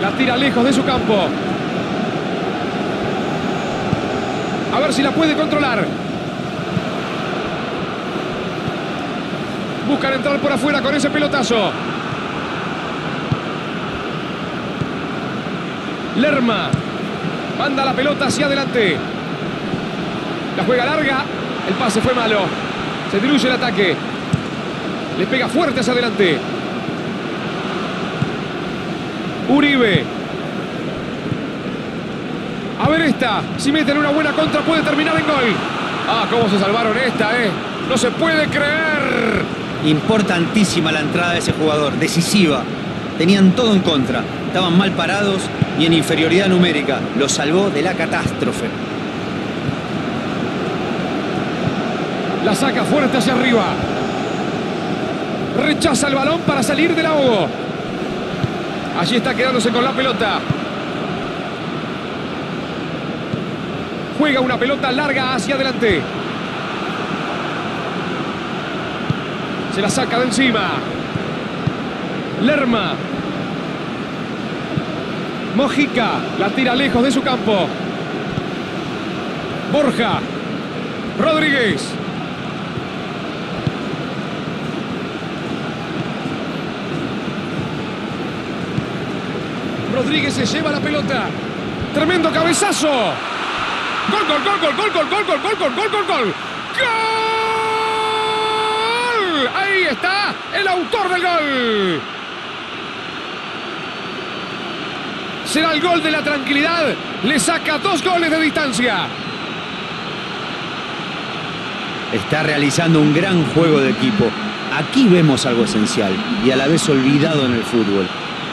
La tira lejos de su campo. A ver si la puede controlar. Buscan entrar por afuera con ese pelotazo. Lerma. Manda la pelota hacia adelante. La juega larga. El pase fue malo. Se diluye el ataque. Le pega fuerte hacia adelante. Uribe. A ver esta. Si meten una buena contra puede terminar en gol. Ah, cómo se salvaron esta, No se puede creer. Importantísima la entrada de ese jugador. Decisiva. Tenían todo en contra. Estaban mal parados y en inferioridad numérica. Lo salvó de la catástrofe. La saca fuerte hacia arriba. Rechaza el balón para salir del ahogo. Allí está quedándose con la pelota. Juega una pelota larga hacia adelante. Se la saca de encima. Lerma. Mojica. La tira lejos de su campo. Borja. Rodríguez. Rodríguez se lleva la pelota. Tremendo cabezazo. Gol, gol, gol, gol, gol, gol, gol, gol, gol, gol, gol, gol. ¡Gol! Ahí está el autor del gol. Será el gol de la tranquilidad. Le saca 2 goles de distancia. Está realizando un gran juego de equipo. Aquí vemos algo esencial y a la vez olvidado en el fútbol.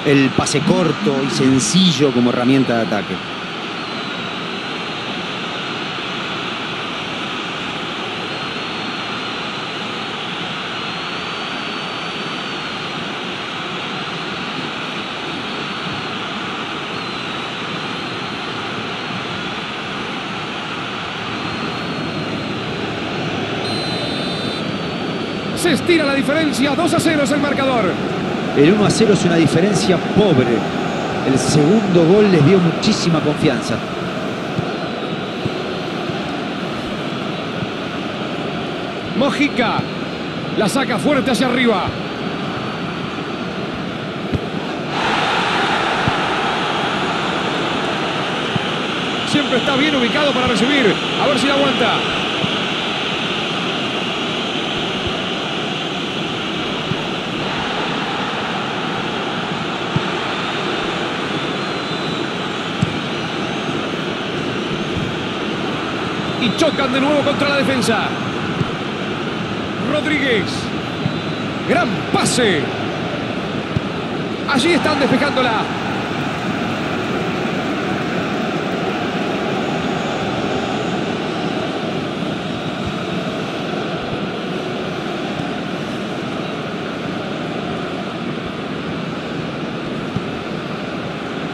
El pase corto y sencillo como herramienta de ataque. se estira la diferencia, 2-0 es el marcador. El 1-0 es una diferencia pobre. El segundo gol les dio muchísima confianza. Mojica la saca fuerte hacia arriba. Siempre está bien ubicado para recibir. A ver si la aguanta. Y chocan de nuevo contra la defensa. Rodríguez. Gran pase. Allí están despejándola.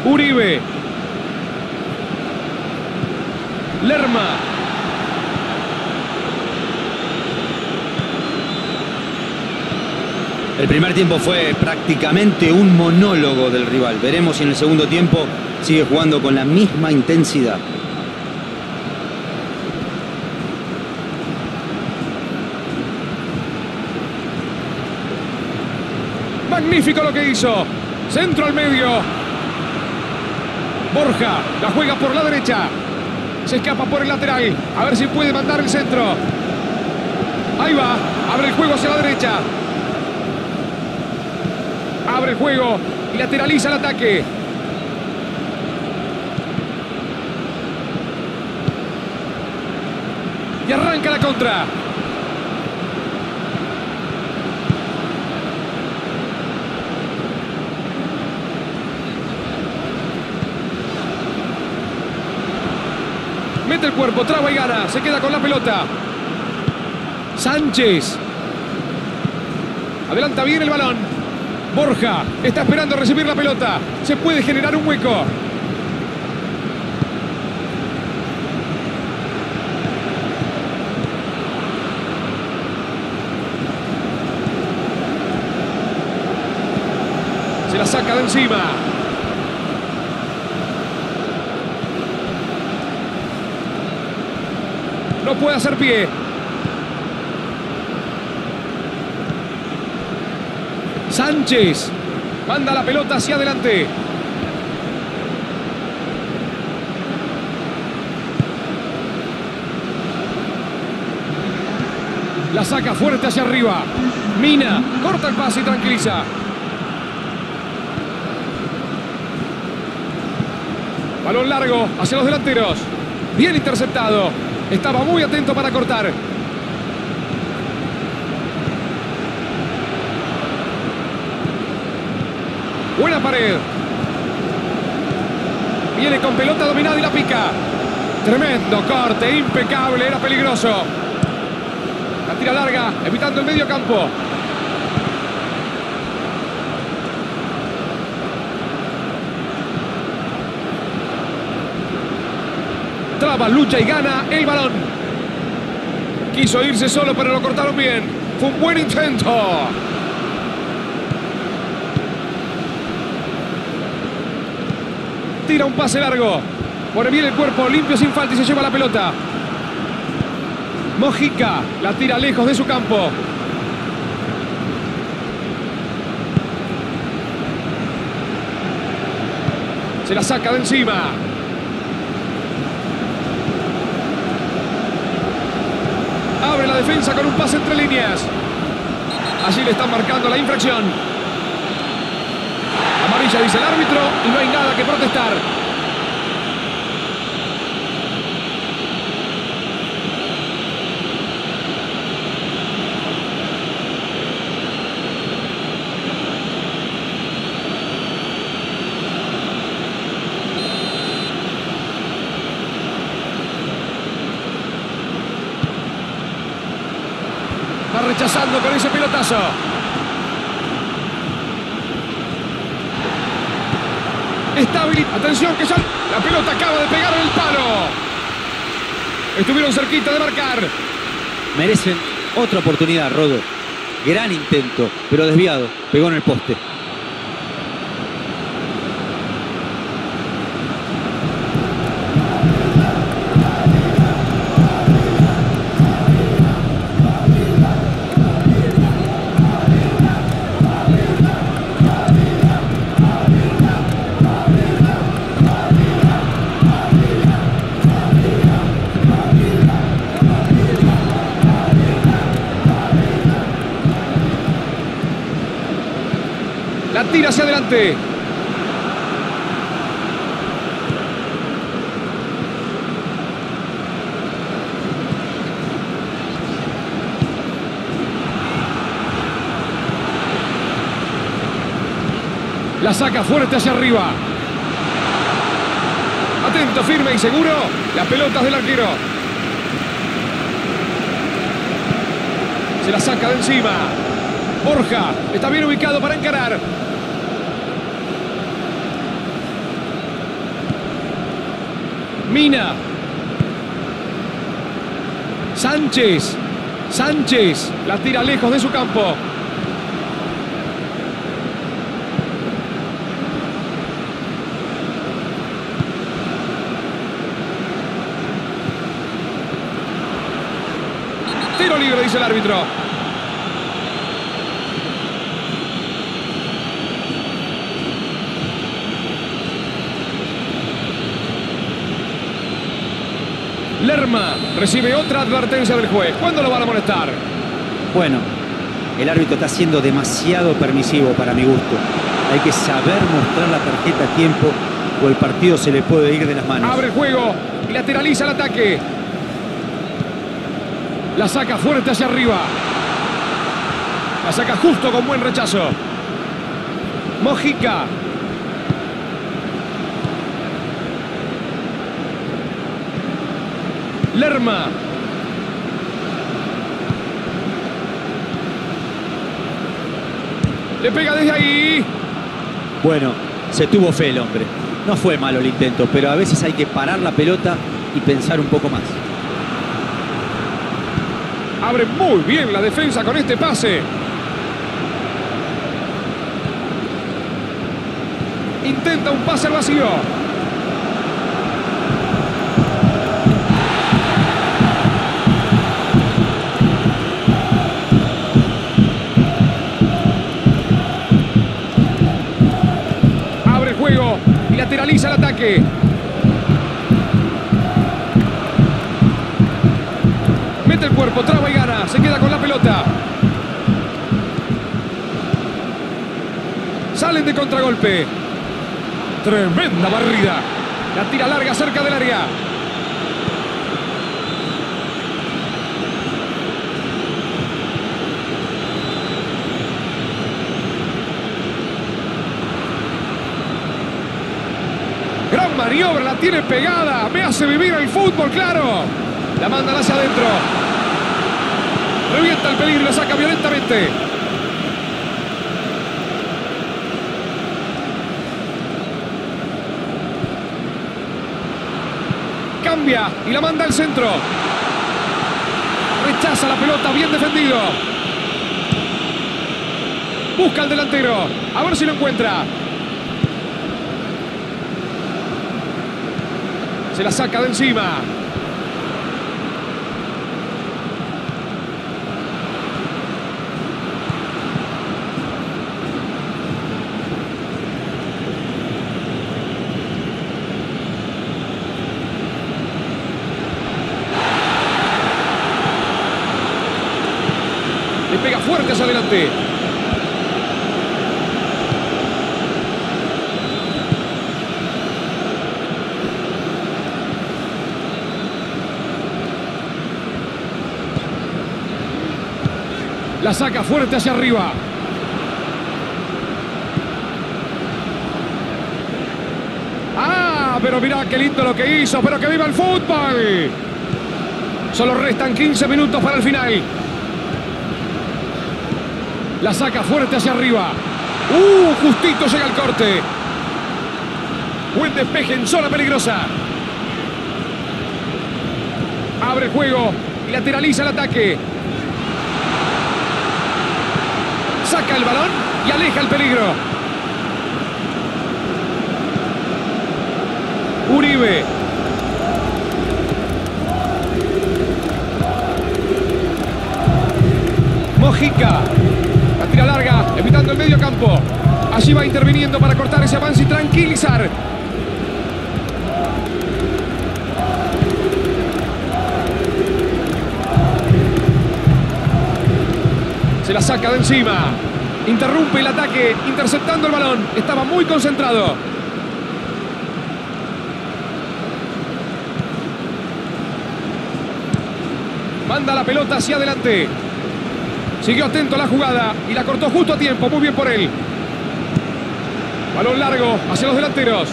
Uribe. Lerma. El primer tiempo fue prácticamente un monólogo del rival. Veremos si en el segundo tiempo sigue jugando con la misma intensidad. Magnífico lo que hizo. Centro al medio. Borja, la juega por la derecha. Se escapa por el lateral. A ver si puede mandar el centro. Ahí va. Abre el juego hacia la derecha. Abre el juego y lateraliza el ataque. Y arranca la contra. Mete el cuerpo, traba y gana. Se queda con la pelota. Sánchez. Adelanta bien el balón. Borja está esperando recibir la pelota. Se puede generar un hueco. Se la saca de encima. No puede hacer pie. Sánchez manda la pelota hacia adelante. La saca fuerte hacia arriba. Mina corta el pase y tranquiliza. Balón largo hacia los delanteros. Bien interceptado. Estaba muy atento para cortar. Buena pared. Viene con pelota dominada y la pica. Tremendo corte, impecable, era peligroso. La tira larga, evitando el medio campo. Traba, lucha y gana el balón. Quiso irse solo, pero lo cortaron bien. Fue un buen intento. Tira un pase largo. Pone bien el cuerpo, limpio, sin falta y se lleva la pelota. Mojica la tira lejos de su campo. Se la saca de encima. La defensa con un pase entre líneas. Allí le están marcando la infracción. Amarilla dice el árbitro y no hay nada que protestar. Rechazando con ese pelotazo. Está habilitado. Atención que ya la pelota acaba de pegar en el palo. Estuvieron cerquita de marcar. Merecen otra oportunidad, Rodo. Gran intento, pero desviado. Pegó en el poste. Tira hacia adelante. La saca fuerte hacia arriba. Atento, firme y seguro. Las pelotas del arquero. Se la saca de encima. Borja está bien ubicado para encarar. Mina. Sánchez. Sánchez la tira lejos de su campo. Tiro libre, dice el árbitro. Lerma recibe otra advertencia del juez. ¿Cuándo lo van a molestar? Bueno, el árbitro está siendo demasiado permisivo para mi gusto. Hay que saber mostrar la tarjeta a tiempo o el partido se le puede ir de las manos. Abre el juego y lateraliza el ataque. La saca fuerte hacia arriba. La saca justo con buen rechazo. Mojica. Lerma. Le pega desde ahí. Bueno, se tuvo fe el hombre. No fue malo el intento, pero a veces hay que parar la pelota y pensar un poco más. Abre muy bien la defensa con este pase. Intenta un pase al vacío. Lateraliza el ataque. Mete el cuerpo, traba y gana. Se queda con la pelota. Salen de contragolpe. Tremenda barrida. La tira larga cerca del área. Gran maniobra, la tiene pegada. Me hace vivir el fútbol, claro. La mandan hacia adentro. Revienta el peligro y la saca violentamente. Cambia y la manda al centro. Rechaza la pelota, bien defendido. Busca al delantero. A ver si lo encuentra. Se la saca de encima. Le pega fuerte hacia adelante. La saca fuerte hacia arriba. ¡Ah! Pero mirá qué lindo lo que hizo. ¡Pero que viva el fútbol! Solo restan 15 minutos para el final. La saca fuerte hacia arriba. Justito llega el corte. Buen despeje en zona peligrosa. Abre el juego y lateraliza el ataque. saca el balón y aleja el peligro. Uribe. Mojica. La tira larga, evitando el medio campo. Allí va interviniendo para cortar ese avance y tranquilizar. Se la saca de encima. Interrumpe el ataque, interceptando el balón. Estaba muy concentrado. Manda la pelota hacia adelante. Siguió atento a la jugada y la cortó justo a tiempo. Muy bien por él. Balón largo hacia los delanteros.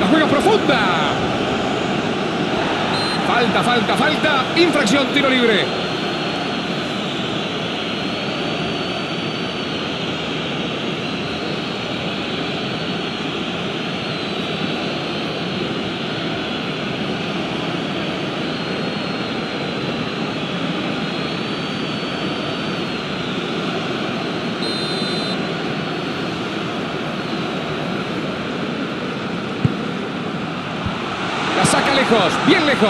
La juega profunda. Falta, falta, falta. Infracción, tiro libre. La saca lejos, bien lejos.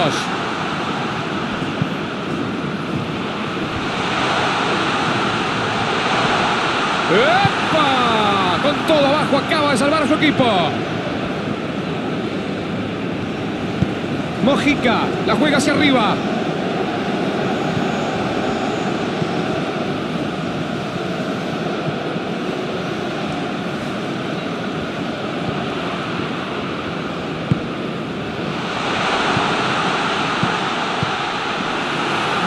¡Epa! Con todo abajo acaba de salvar a su equipo. Mojica, la juega hacia arriba.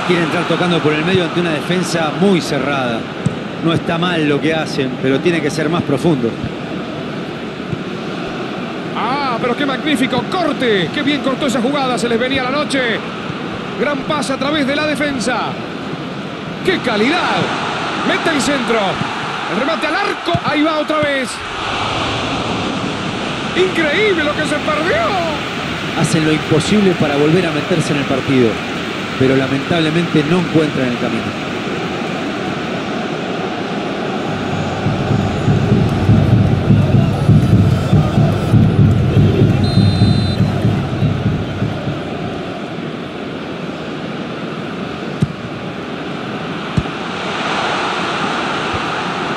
Quiere entrar tocando por el medio ante una defensa muy cerrada. No está mal lo que hacen, pero tiene que ser más profundo. ¡Ah, pero qué magnífico corte! ¡Qué bien cortó esa jugada! Se les venía la noche. Gran pase a través de la defensa. ¡Qué calidad! Mete el centro. El remate al arco. Ahí va otra vez. ¡Increíble lo que se perdió! Hacen lo imposible para volver a meterse en el partido, pero lamentablemente no encuentran el camino.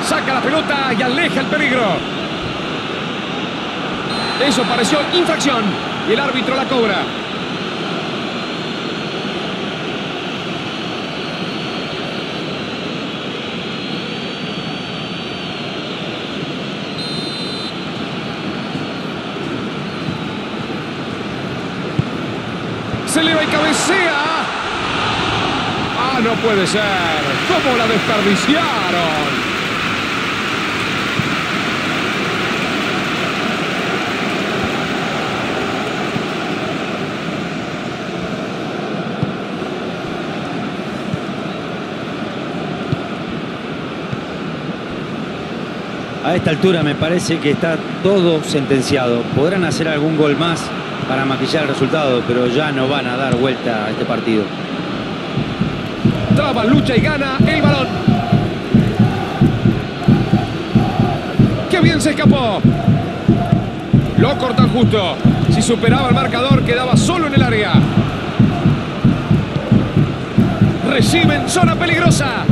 Saca la pelota y aleja el peligro. Eso pareció infracción y el árbitro la cobra. Se eleva y cabecea. ¡Ah, no puede ser! ¡Cómo la desperdiciaron! A esta altura me parece que está todo sentenciado. Podrán hacer algún gol más para maquillar el resultado, pero ya no van a dar vuelta a este partido. Traba, lucha y gana el balón. ¡Qué bien se escapó! Lo cortan justo. Si superaba el marcador, quedaba solo en el área. Reciben zona peligrosa.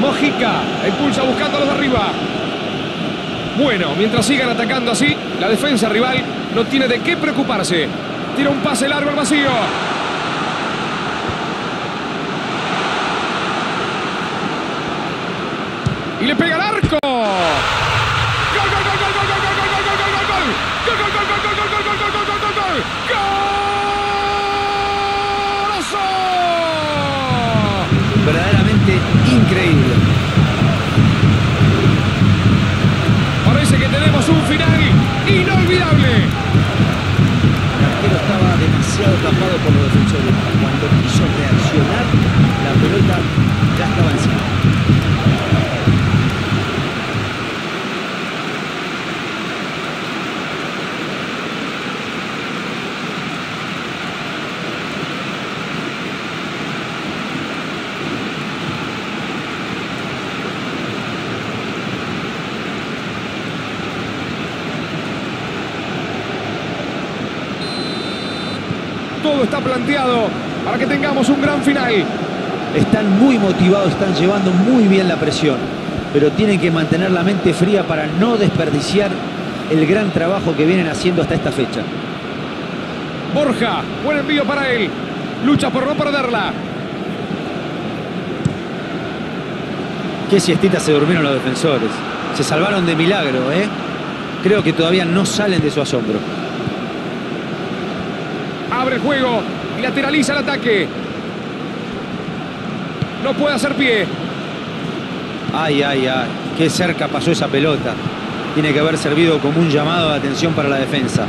Mojica impulsa buscando a los de arriba. Bueno, mientras sigan atacando así, la defensa rival no tiene de qué preocuparse. Tira un pase largo al vacío. Y le pega al arco. Verdaderamente increíble. Parece que tenemos un final inolvidable. El arquero estaba demasiado tapado por los defensores. Cuando quiso reaccionar, la pelota ya estaba encima. todo está planteado para que tengamos un gran final. Están muy motivados, están llevando muy bien la presión, pero tienen que mantener la mente fría para no desperdiciar el gran trabajo que vienen haciendo hasta esta fecha. Borja, buen envío para él. Lucha por no perderla. Qué siestita se durmieron los defensores. Se salvaron de milagro, ¿eh? Creo que todavía no salen de su asombro. Abre juego y lateraliza el ataque. No puede hacer pie. Ay, ay, ay. Qué cerca pasó esa pelota. Tiene que haber servido como un llamado de atención para la defensa.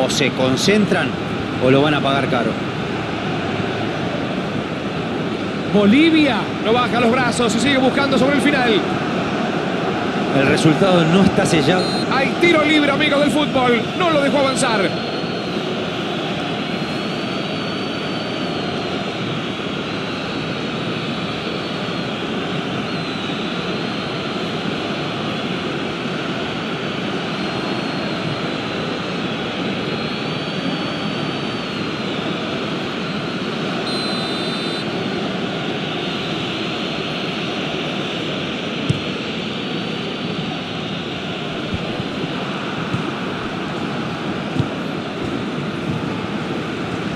O se concentran o lo van a pagar caro. Bolivia no baja los brazos y sigue buscando sobre el final. El resultado no está sellado. Hay tiro libre, amigos del fútbol. No lo dejó avanzar.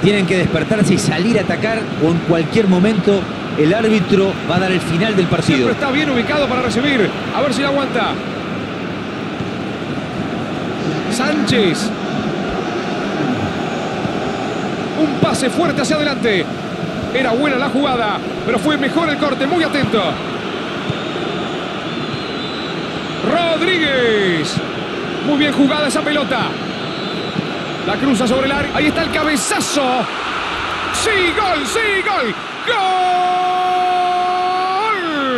Tienen que despertarse y salir a atacar, o en cualquier momento el árbitro va a dar el final del partido. Siempre está bien ubicado para recibir. A ver si la aguanta. Sánchez. Un pase fuerte hacia adelante. Era buena la jugada, pero fue mejor el corte. Muy atento. Rodríguez. Muy bien jugada esa pelota. La cruza sobre el área. Ahí está el cabezazo. ¡Sí, gol! ¡Sí, gol!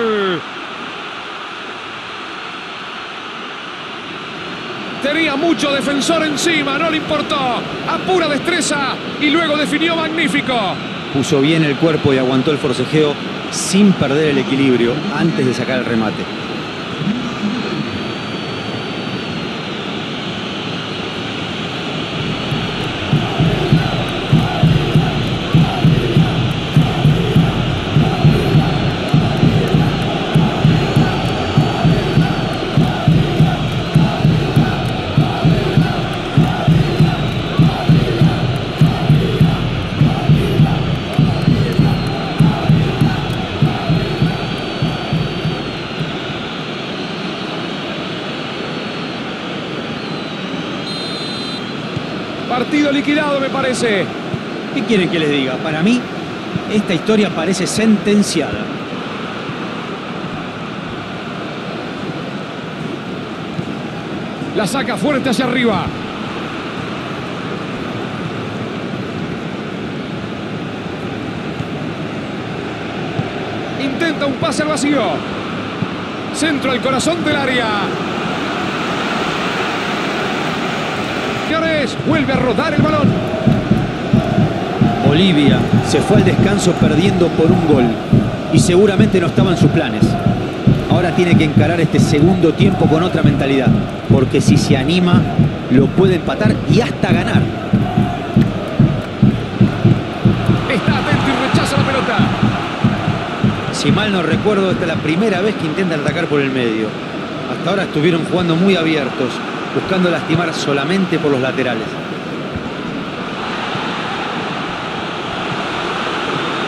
¡Gol! Tenía mucho defensor encima. No le importó. A pura destreza. Y luego definió magnífico. Puso bien el cuerpo y aguantó el forcejeo sin perder el equilibrio antes de sacar el remate. Partido liquidado, me parece. ¿Qué quieren que les diga? Para mí, esta historia parece sentenciada. La saca fuerte hacia arriba. Intenta un pase al vacío. Centro al corazón del área. Vuelve a rodar el balón. Bolivia se fue al descanso perdiendo por un gol y seguramente no estaban sus planes. Ahora tiene que encarar este segundo tiempo con otra mentalidad, porque si se anima lo puede empatar y hasta ganar. Está atento y rechaza la pelota. Si mal no recuerdo, esta es la primera vez que intentan atacar por el medio. Hasta ahora estuvieron jugando muy abiertos, buscando lastimar solamente por los laterales.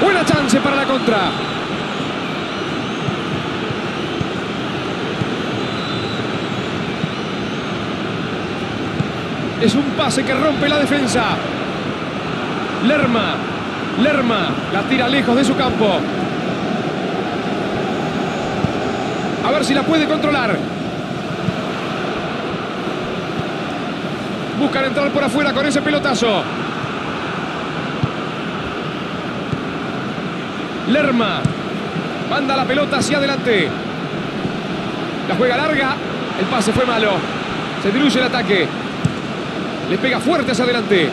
Buena chance para la contra. Es un pase que rompe la defensa. Lerma la tira lejos de su campo. A ver si la puede controlar. Buscan entrar por afuera con ese pelotazo. Lerma manda la pelota hacia adelante. La juega larga. El pase fue malo. Se diluye el ataque. Le pega fuerte hacia adelante.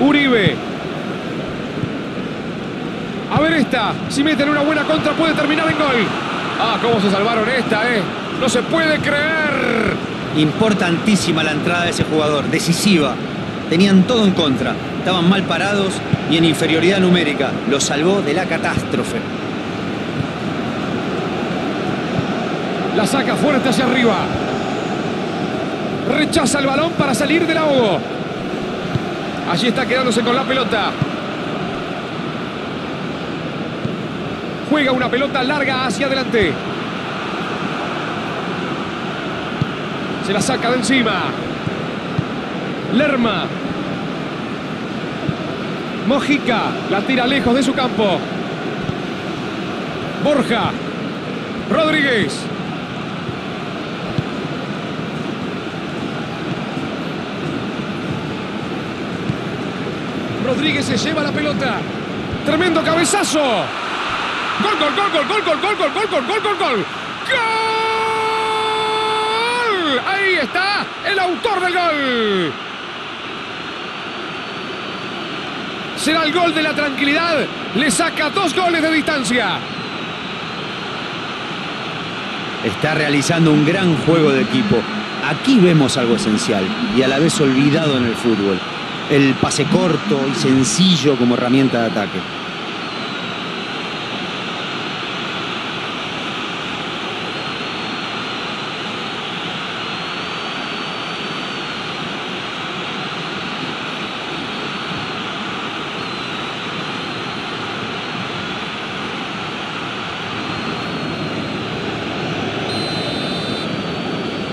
Uribe. A ver esta. Si meten una buena contra puede terminar en gol. Ah, cómo se salvaron esta, ¿eh? No se puede creer. Importantísima la entrada de ese jugador, decisiva. Tenían todo en contra, estaban mal parados y en inferioridad numérica. Los salvó de la catástrofe. La saca fuerte hacia arriba. Rechaza el balón para salir del ahogo. Allí está quedándose con la pelota. Juega una pelota larga hacia adelante. Se la saca de encima. Lerma. Mojica. La tira lejos de su campo. Borja. Rodríguez. Rodríguez se lleva la pelota. Tremendo cabezazo. Gol, gol, gol, gol, gol, gol, gol, gol, gol, gol, gol, gol. ¡Gol! Ahí está el autor del gol. Será el gol de la tranquilidad. Le saca 2 goles de distancia. Está realizando un gran juego de equipo. Aquí vemos algo esencial y a la vez olvidado en el fútbol. El pase corto y sencillo como herramienta de ataque.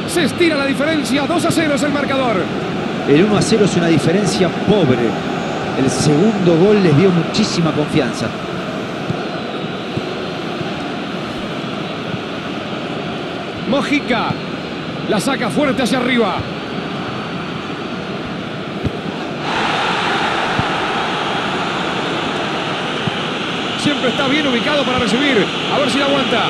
Se estira la diferencia, 2-0 es el marcador. El 1-0 es una diferencia pobre. El segundo gol les dio muchísima confianza. Mojica la saca fuerte hacia arriba. Siempre está bien ubicado para recibir. A ver si la aguanta.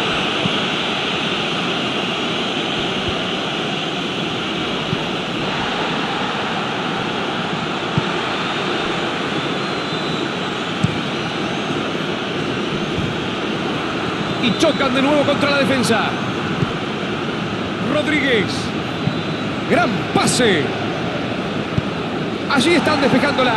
Y chocan de nuevo contra la defensa. Rodríguez. Gran pase. Allí están despejándola.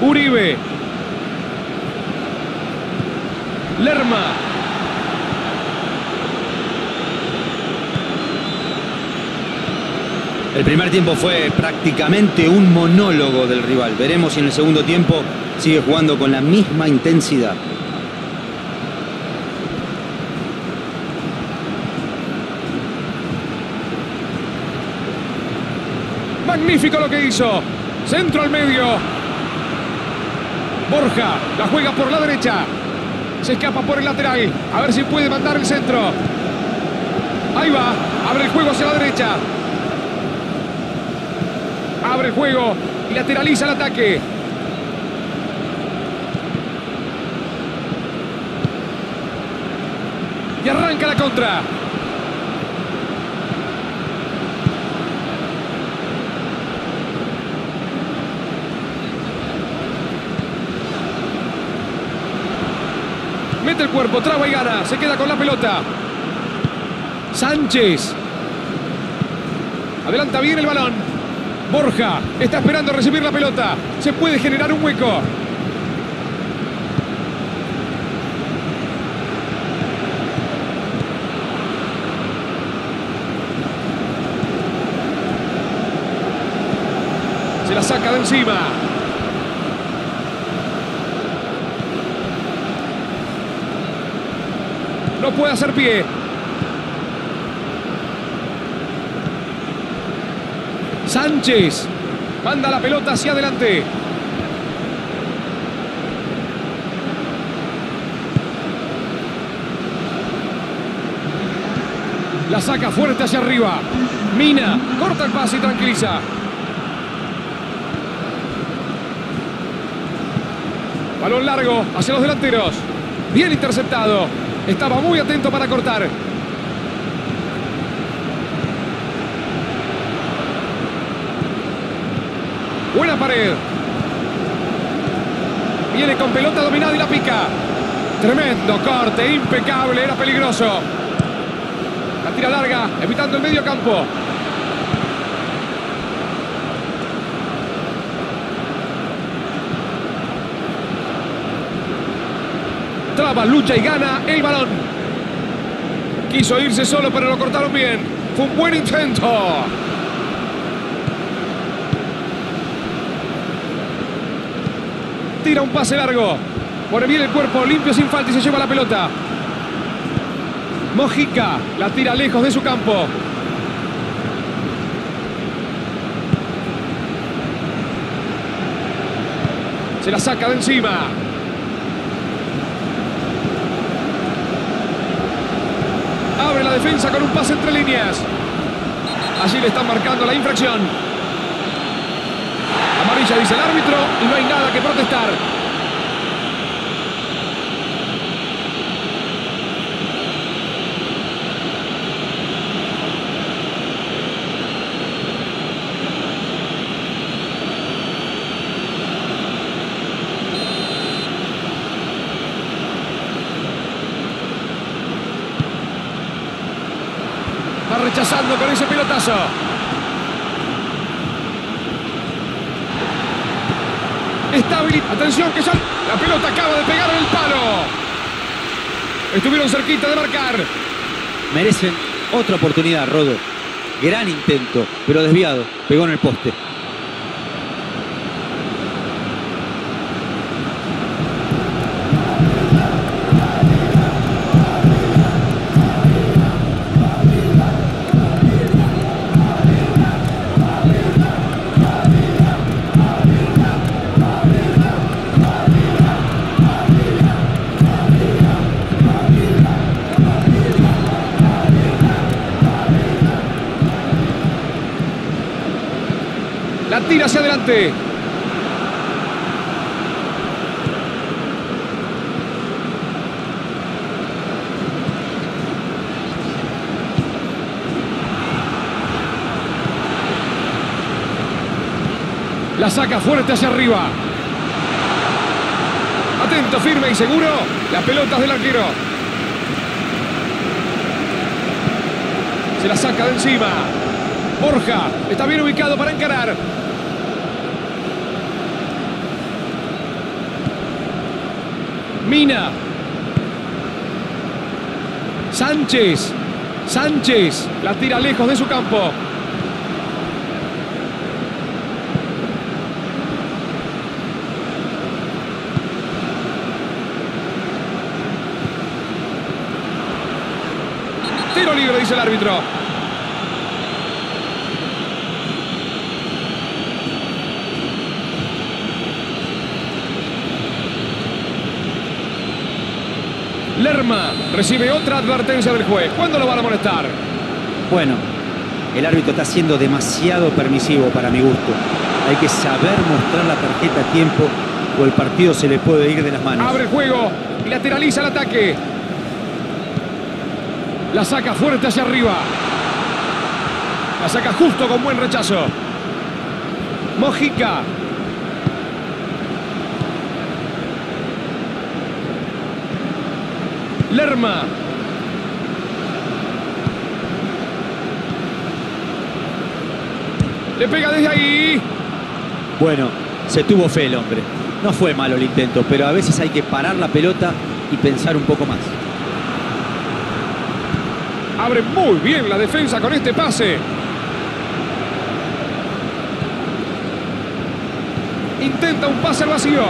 Uribe. Lerma. El primer tiempo fue prácticamente un monólogo del rival. Veremos si en el segundo tiempo sigue jugando con la misma intensidad. Magnífico lo que hizo. Centro al medio. Borja la juega por la derecha. Se escapa por el lateral. A ver si puede mandar el centro. Ahí va. Abre el juego hacia la derecha. Abre el juego y lateraliza el ataque. Y arranca la contra. Mete el cuerpo, traba y gana. Se queda con la pelota. Sánchez. Adelanta bien el balón. Borja está esperando recibir la pelota. Se puede generar un hueco. Se la saca de encima. No puede hacer pie. Sánchez manda la pelota hacia adelante. La saca fuerte hacia arriba. Mina corta el pase y tranquiliza. Balón largo hacia los delanteros. Bien interceptado. Estaba muy atento para cortar. Buena pared. Viene con pelota dominada y la pica. Tremendo corte, impecable, era peligroso. La tira larga, evitando el medio campo. Traba, lucha y gana el balón. Quiso irse solo, pero lo cortaron bien. Fue un buen intento. Tira un pase largo. Pone bien el cuerpo, limpio, sin falta, y se lleva la pelota. Mojica la tira lejos de su campo. Se la saca de encima. Abre la defensa con un pase entre líneas. Allí le están marcando la infracción. Amarilla, dice el árbitro, y no hay nada que protestar. Rechazando con ese pelotazo. Está habilitado. Atención que sale. La pelota acaba de pegar en el palo. Estuvieron cerquita de marcar. Merecen otra oportunidad, Rodo. Gran intento, pero desviado. Pegó en el poste. Tira hacia adelante. La saca fuerte hacia arriba. Atento, firme y seguro. Las pelotas del arquero. Se la saca de encima. Borja está bien ubicado para encarar. Mina. Sánchez. Sánchez la tira lejos de su campo. Tiro libre, dice el árbitro. Lerma recibe otra advertencia del juez. ¿Cuándo lo van a molestar? Bueno, el árbitro está siendo demasiado permisivo para mi gusto. Hay que saber mostrar la tarjeta a tiempo o el partido se le puede ir de las manos. Abre el juego y lateraliza el ataque. La saca fuerte hacia arriba. La saca justo con buen rechazo. Mojica. Lerma. Le pega desde ahí. Bueno, se tuvo fe el hombre. No fue malo el intento, pero a veces hay que parar la pelota y pensar un poco más. Abre muy bien la defensa con este pase. Intenta un pase al vacío.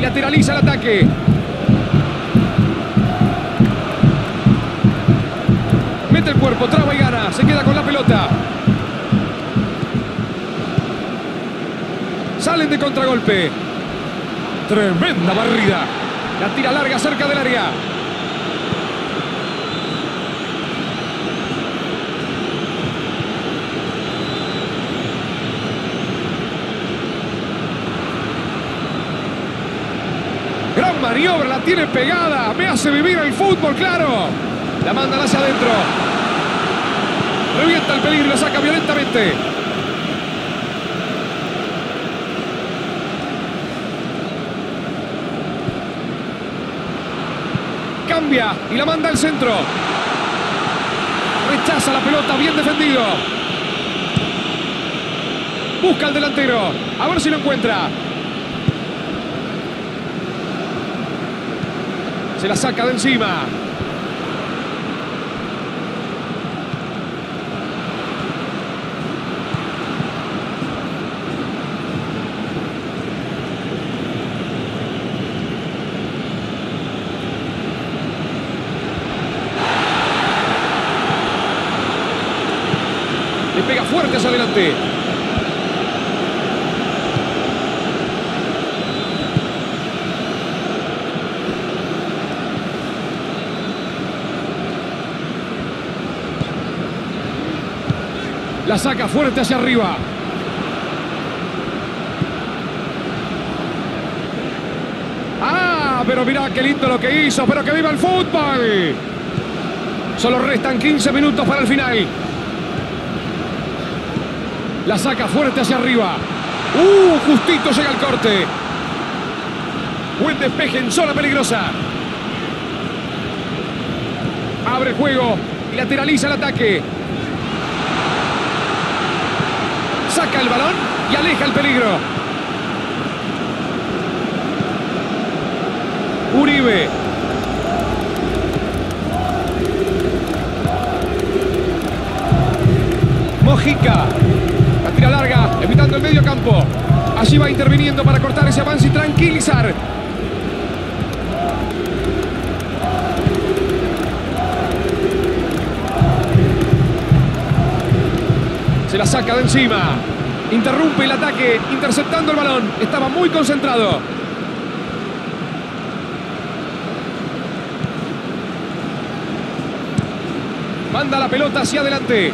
Lateraliza el ataque. Mete el cuerpo, traba y gana. Se queda con la pelota. Salen de contragolpe. Tremenda barrida. La tira larga cerca del área. maniobra, la tiene pegada, me hace vivir el fútbol, claro. La manda hacia adentro. Revienta el peligro, la saca violentamente. Cambia y la manda al centro. Rechaza la pelota, bien defendido. Busca al delantero, a ver si lo encuentra. Se la saca de encima. Le pega fuerte hacia adelante. La saca fuerte hacia arriba. ¡Ah! Pero mirá qué lindo lo que hizo. ¡Pero que viva el fútbol! Solo restan 15 minutos para el final. La saca fuerte hacia arriba. Justito llega el corte. Buen despeje en zona peligrosa. Abre el juego y lateraliza el ataque. Saca el balón y aleja el peligro. Uribe. Mojica. La tira larga, evitando el medio campo. Allí va interviniendo para cortar ese avance y tranquilizar. Se la saca de encima. Interrumpe el ataque, interceptando el balón. Estaba muy concentrado. Manda la pelota hacia adelante.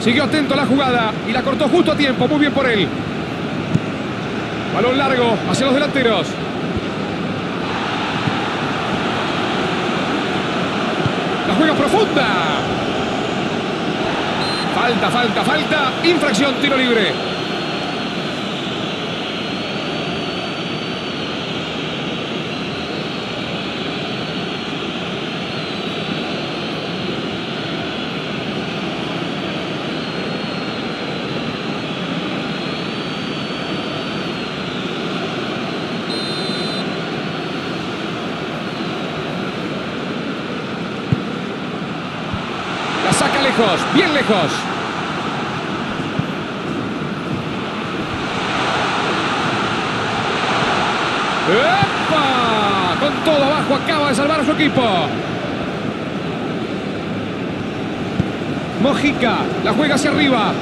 Siguió atento a la jugada y la cortó justo a tiempo. Muy bien por él. Balón largo hacia los delanteros. La juega profunda. Falta. Infracción, tiro libre. La saca lejos, bien lejos. ¡Epa! Con todo abajo acaba de salvar a su equipo. Mojica la juega hacia arriba.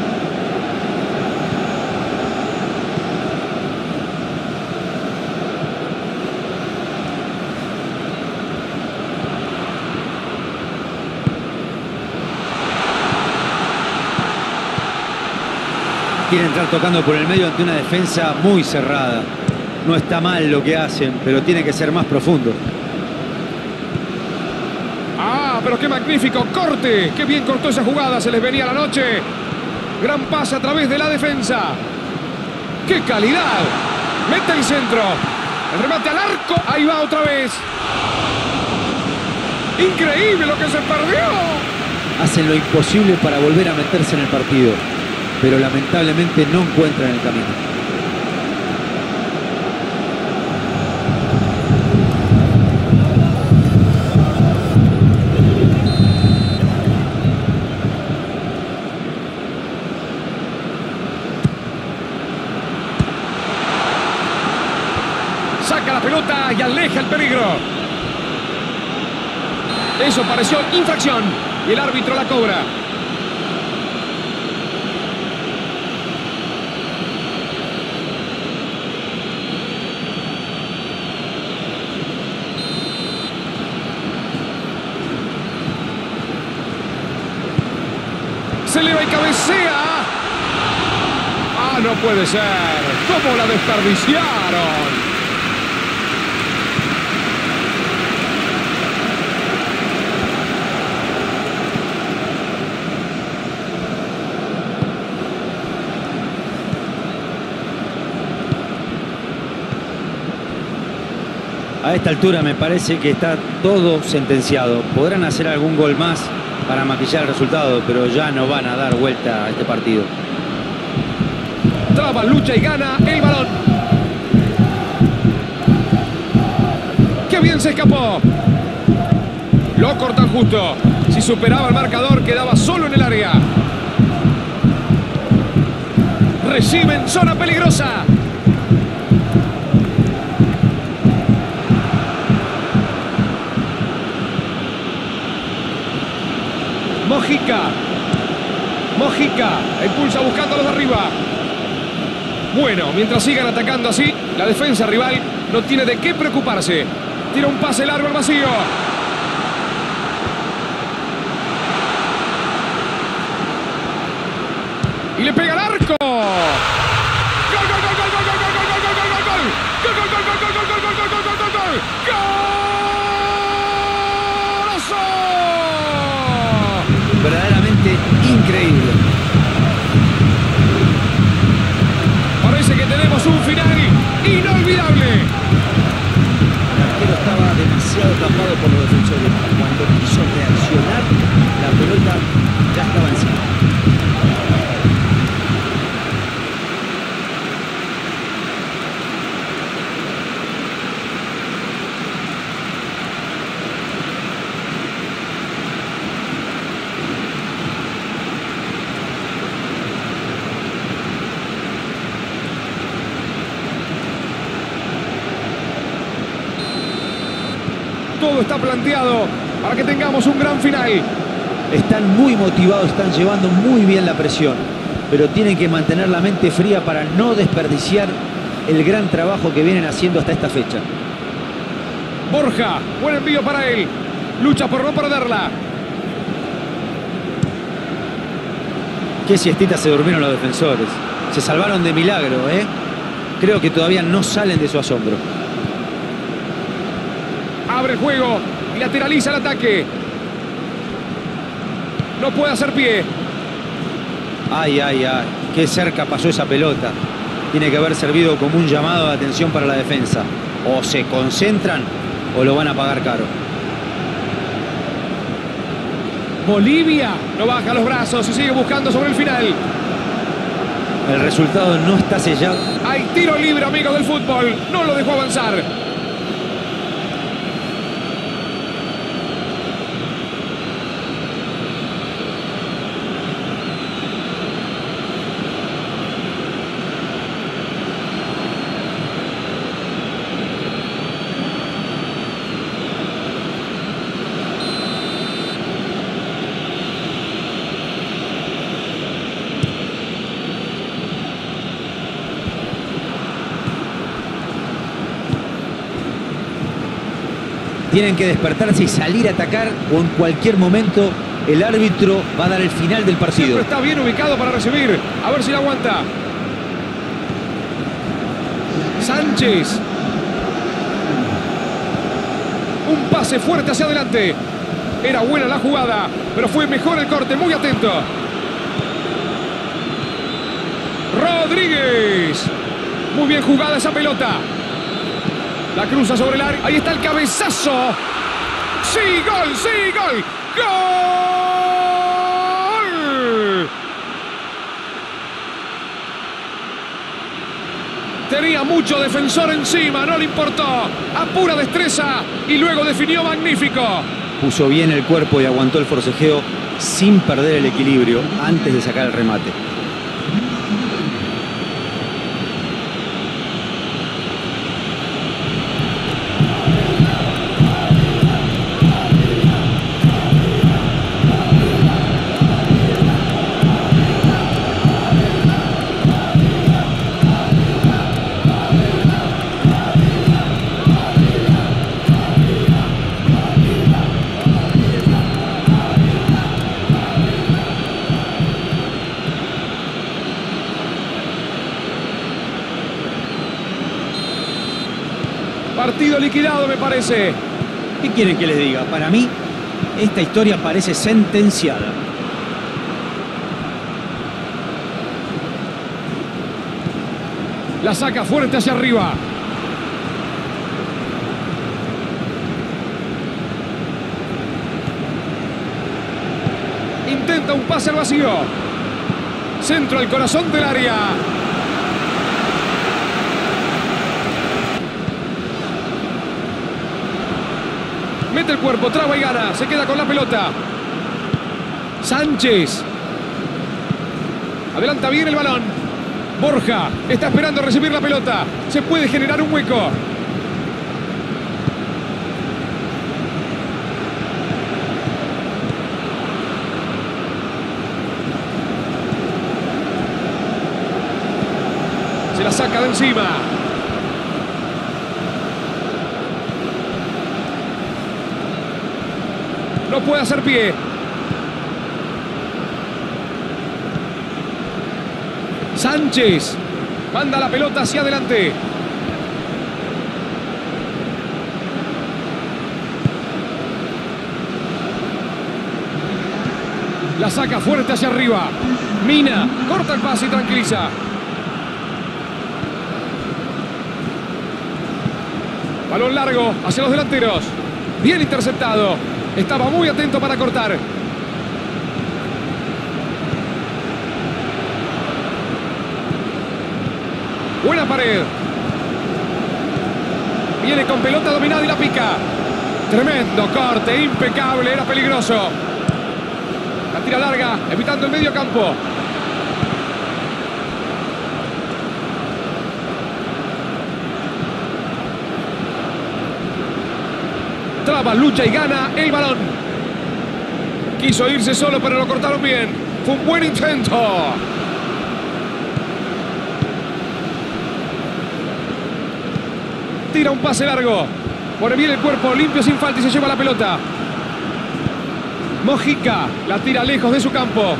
Quiere entrar tocando por el medio ante una defensa muy cerrada. No está mal lo que hacen, pero tiene que ser más profundo. ¡Ah, pero qué magnífico corte! ¡Qué bien cortó esa jugada! Se les venía la noche. Gran pase a través de la defensa. ¡Qué calidad! Mete el centro. El remate al arco. Ahí va otra vez. ¡Increíble lo que se perdió! Hacen lo imposible para volver a meterse en el partido, pero lamentablemente no encuentran el camino. Y aleja el peligro. Eso pareció infracción y el árbitro la cobra. Se eleva y cabecea. Ah, no puede ser. ¿Cómo la desperdiciaron? A esta altura me parece que está todo sentenciado. Podrán hacer algún gol más para maquillar el resultado, pero ya no van a dar vuelta a este partido. Traba, lucha y gana el balón. ¡Qué bien se escapó! Lo cortan justo. Si superaba el marcador, quedaba solo en el área. Recibe en zona peligrosa. Mojica impulsa buscando a los de arriba. Bueno, mientras sigan atacando así, la defensa rival no tiene de qué preocuparse. Tira un pase largo al vacío. Y le pega al arco. ¡Gol, gol, gol, gol, gol, gol, gol, gol, gol, gol, gol, gol! ¡Gol, gol, gol, gol, gol, gol, gol, gol, gol, gol! ¡Golazo! Verdaderamente increíble. Parece que tenemos un final inolvidable. El arquero estaba demasiado tapado por los defensores. Cuando quiso reaccionar, la pelota ya estaba encima. Todo está planteado para que tengamos un gran final. Están muy motivados, están llevando muy bien la presión, pero tienen que mantener la mente fría para no desperdiciar el gran trabajo que vienen haciendo hasta esta fecha. Borja, buen envío para él. Lucha por no perderla. Qué siestita se durmieron los defensores. Se salvaron de milagro, ¿eh? Creo que todavía no salen de su asombro. Abre el juego y lateraliza el ataque. No puede hacer pie. Ay, ay, ay. Qué cerca pasó esa pelota. Tiene que haber servido como un llamado de atención para la defensa. O se concentran o lo van a pagar caro. Bolivia no baja los brazos y sigue buscando sobre el final. El resultado no está sellado. Hay tiro libre, amigos del fútbol. No lo dejó avanzar. Tienen que despertarse y salir a atacar, o en cualquier momento el árbitro va a dar el final del partido. Siempre está bien ubicado para recibir. A ver si la aguanta. Sánchez. Un pase fuerte hacia adelante. Era buena la jugada, pero fue mejor el corte. Muy atento. Rodríguez. Muy bien jugada esa pelota. La cruza sobre el área. Ahí está el cabezazo. ¡Sí, gol! ¡Sí, gol! ¡Gol! Tenía mucho defensor encima. No le importó. A pura destreza. Y luego definió magnífico. Puso bien el cuerpo y aguantó el forcejeo sin perder el equilibrio antes de sacar el remate. Partido liquidado, me parece. ¿Qué quieren que les diga? Para mí, esta historia parece sentenciada. La saca fuerte hacia arriba. intenta un pase al vacío. Centro al corazón del área. Mete el cuerpo, traba y gana. Se queda con la pelota. Sánchez. Adelanta bien el balón. Borja está esperando recibir la pelota. Se puede generar un hueco. Se la saca de encima. No puede hacer pie. Sánchez manda la pelota hacia adelante. La saca fuerte hacia arriba. Mina corta el pase y tranquiliza. Balón largo hacia los delanteros. Bien interceptado. Estaba muy atento para cortar. Buena pared. Viene con pelota dominada y la pica. Tremendo corte, impecable, era peligroso. La tira larga, evitando el medio campo. Traba, lucha y gana el balón. Quiso irse solo, pero lo cortaron bien. Fue un buen intento. Tira un pase largo. Pone bien el cuerpo, limpio, sin falta, y se lleva la pelota. Mojica la tira lejos de su campo.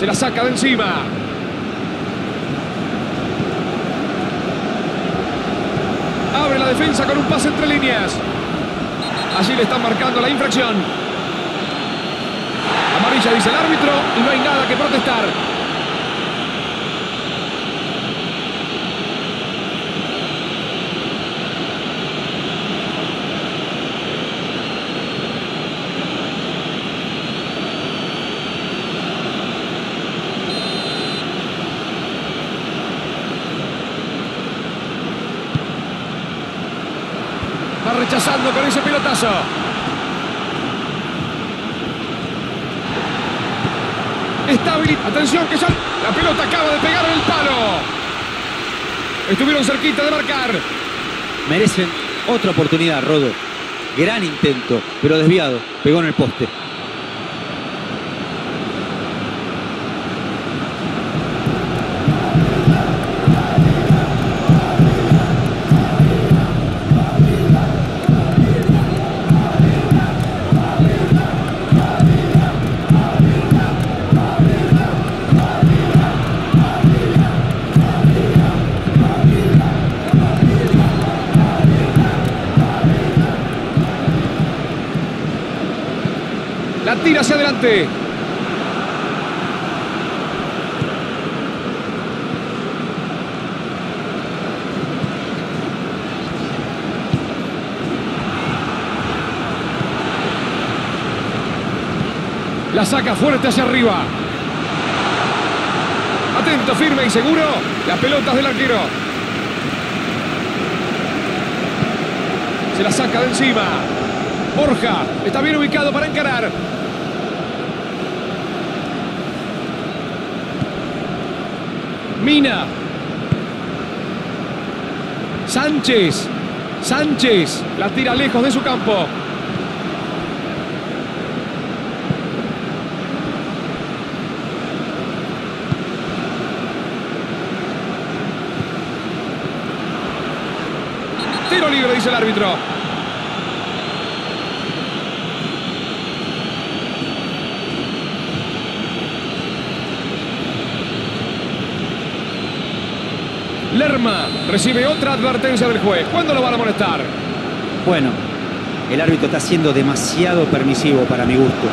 Se la saca de encima. Abre la defensa con un pase entre líneas. Allí le están marcando la infracción. Amarilla dice el árbitro y no hay nada que protestar. Va rechazando con ese pelotazo. Está habilitado. Atención que sale. La pelota acaba de pegar en el palo. Estuvieron cerquita de marcar. Merecen otra oportunidad, Rodo. Gran intento, pero desviado. Pegó en el poste. Tira hacia adelante. La saca fuerte hacia arriba. Atento, firme y seguro. Las pelotas del arquero. Se la saca de encima. Borja está bien ubicado para encarar. Mina. Sánchez. Sánchez la tira lejos de su campo. Tiro libre, dice el árbitro. Lerma recibe otra advertencia del juez. ¿Cuándo lo van a molestar? Bueno, el árbitro está siendo demasiado permisivo para mi gusto.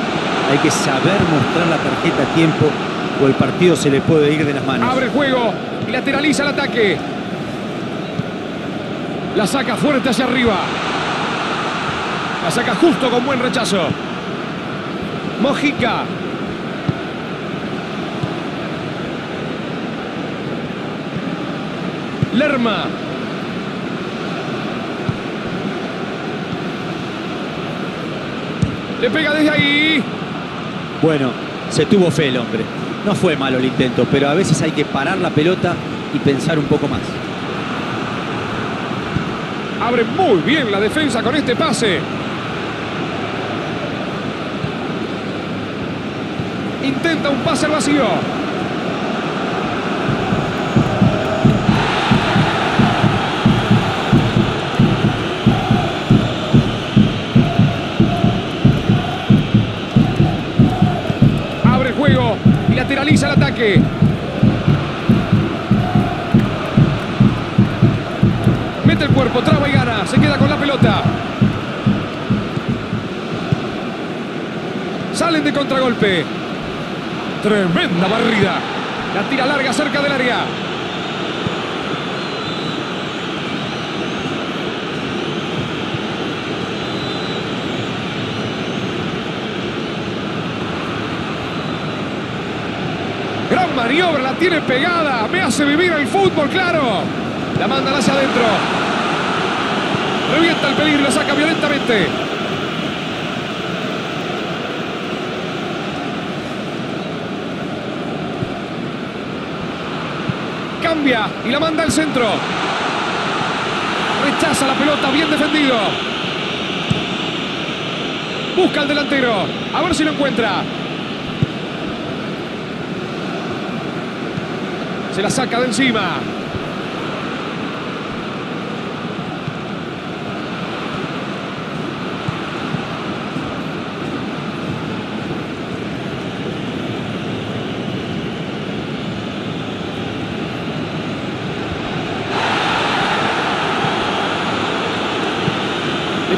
Hay que saber mostrar la tarjeta a tiempo o el partido se le puede ir de las manos. Abre el juego y lateraliza el ataque. La saca fuerte hacia arriba. La saca justo con buen rechazo. Mojica. Lerma. Le pega desde ahí. Bueno, se tuvo fe el hombre. No fue malo el intento, pero a veces hay que parar la pelota y pensar un poco más. Abre muy bien la defensa con este pase. Intenta un pase al vacío. Abre el juego y lateraliza el ataque. Mete el cuerpo, traba y gana. Se queda con la pelota. Salen de contragolpe. Tremenda barrida. La tira larga cerca del área. Gran maniobra, la tiene pegada. Me hace vivir el fútbol, claro. La manda hacia adentro. Revienta el peligro, la saca violentamente. Cambia y la manda al centro. Rechaza la pelota, bien defendido. Busca al delantero, a ver si lo encuentra. Se la saca de encima.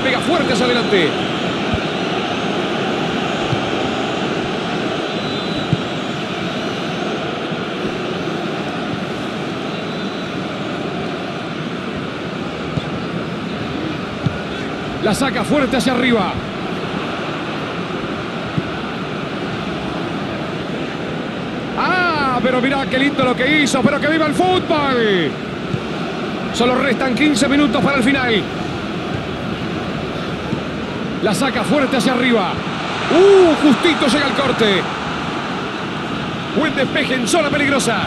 Pega fuerte hacia adelante. La saca fuerte hacia arriba. ¡Ah! Pero mirá qué lindo lo que hizo. ¡Pero que viva el fútbol! Solo restan 15 minutos para el final. La saca fuerte hacia arriba. Justito llega el corte. Buen despeje en zona peligrosa.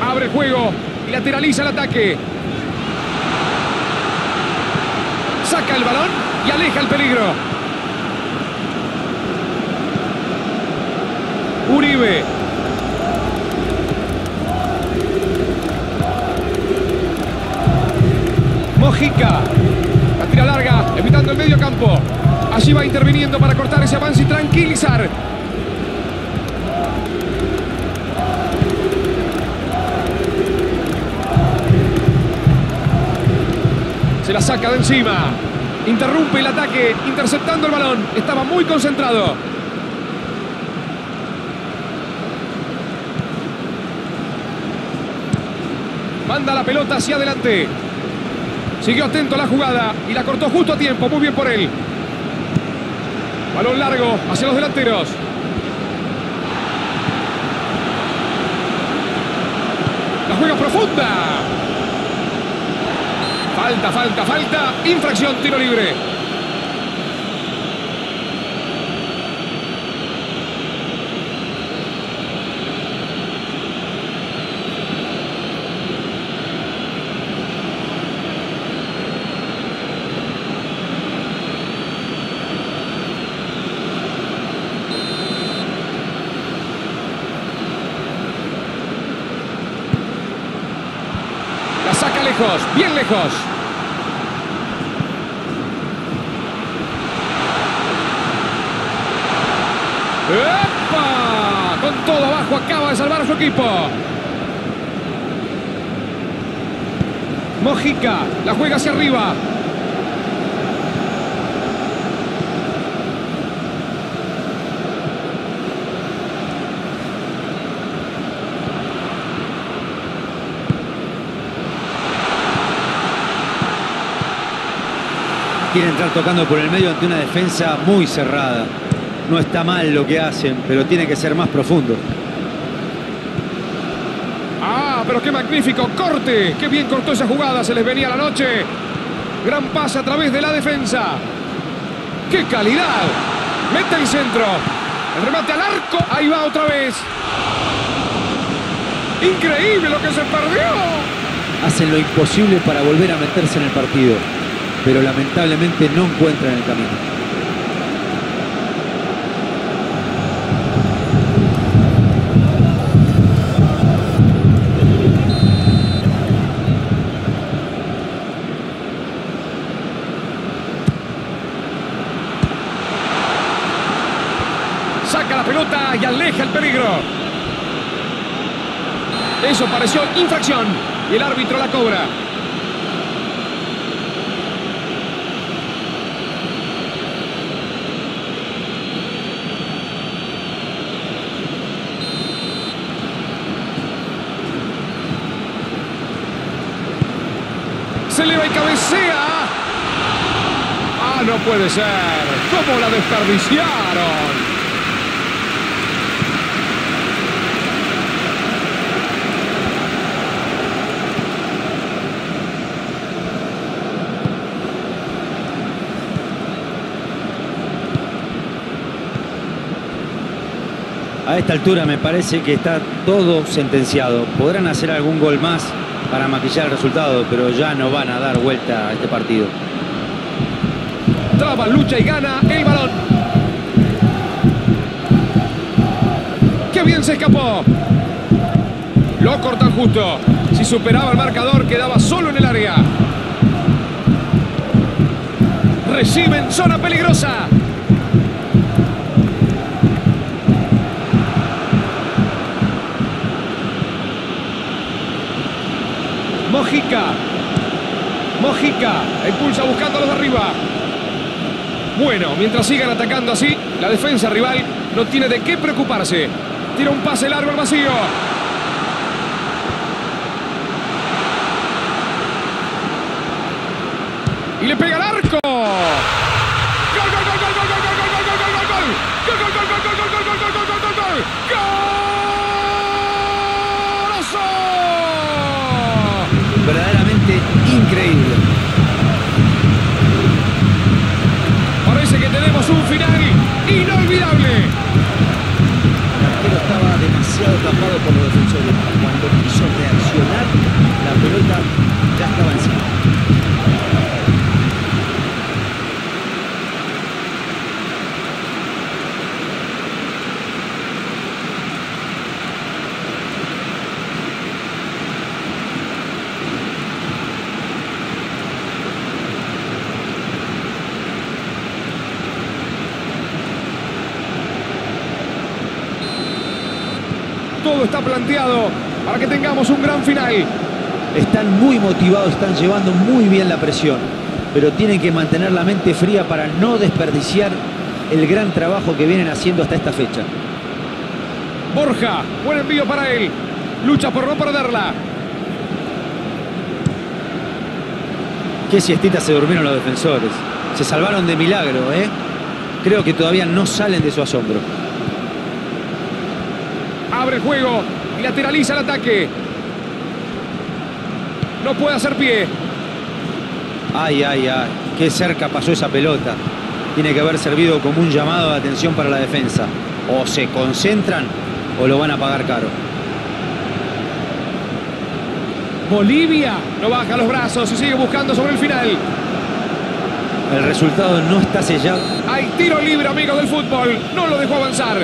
Abre el juego y lateraliza el ataque. Saca el balón y aleja el peligro. Uribe. Mojica. Tira larga, evitando el medio campo. Allí va interviniendo para cortar ese avance y tranquilizar. Se la saca de encima. Interrumpe el ataque, interceptando el balón. Estaba muy concentrado. Manda la pelota hacia adelante. Siguió atento a la jugada y la cortó justo a tiempo. Muy bien por él. Balón largo hacia los delanteros. La juega profunda. Falta. Infracción, tiro libre. Saca lejos, bien lejos. ¡Epa! Con todo abajo acaba de salvar a su equipo. Mojica, la juega hacia arriba. Quiere entrar tocando por el medio ante una defensa muy cerrada. No está mal lo que hacen, pero tiene que ser más profundo. Ah, pero qué magnífico corte. Qué bien cortó esa jugada, se les venía la noche. Gran pase a través de la defensa. ¡Qué calidad! Mete el centro. El remate al arco. Ahí va otra vez. Increíble lo que se perdió. Hacen lo imposible para volver a meterse en el partido, pero lamentablemente no encuentran el camino. Saca la pelota y aleja el peligro. Eso pareció infracción y el árbitro la cobra. Se eleva y cabecea. Ah, no puede ser. ¿Cómo la desperdiciaron? A esta altura me parece que está todo sentenciado. Podrán hacer algún gol más para maquillar el resultado, pero ya no van a dar vuelta a este partido. Traba, lucha y gana el balón. ¡Qué bien se escapó! Lo cortan justo. Si superaba el marcador, quedaba solo en el área. Recibe en zona peligrosa. Mojica impulsa buscando a los de arriba. Bueno, mientras sigan atacando así, la defensa rival no tiene de qué preocuparse. Tira un pase largo al vacío. Y le pega al arco. ¡Gol, gol, gol, gol, gol, gol, gol, gol, gol, gol, gol, gol, gol, gol, gol, gol, gol, gol, gol, gol, gol! Verdaderamente increíble. Parece que tenemos un final inolvidable. El arquero estaba demasiado tapado por los defensores. Cuando quiso reaccionar, la pelota ya estaba encima. Todo está planteado para que tengamos un gran final. Están muy motivados, están llevando muy bien la presión, pero tienen que mantener la mente fría para no desperdiciar el gran trabajo que vienen haciendo hasta esta fecha. Borja, buen envío para él. Lucha por no perderla. Qué siestita se durmieron los defensores. Se salvaron de milagro, ¿eh? Creo que todavía no salen de su asombro. Abre el juego y lateraliza el ataque. No puede hacer pie. Ay, ay, ay. Qué cerca pasó esa pelota. Tiene que haber servido como un llamado de atención para la defensa. O se concentran o lo van a pagar caro. Bolivia no baja los brazos y sigue buscando sobre el final. El resultado no está sellado. Hay tiro libre, amigos del fútbol. No lo dejó avanzar.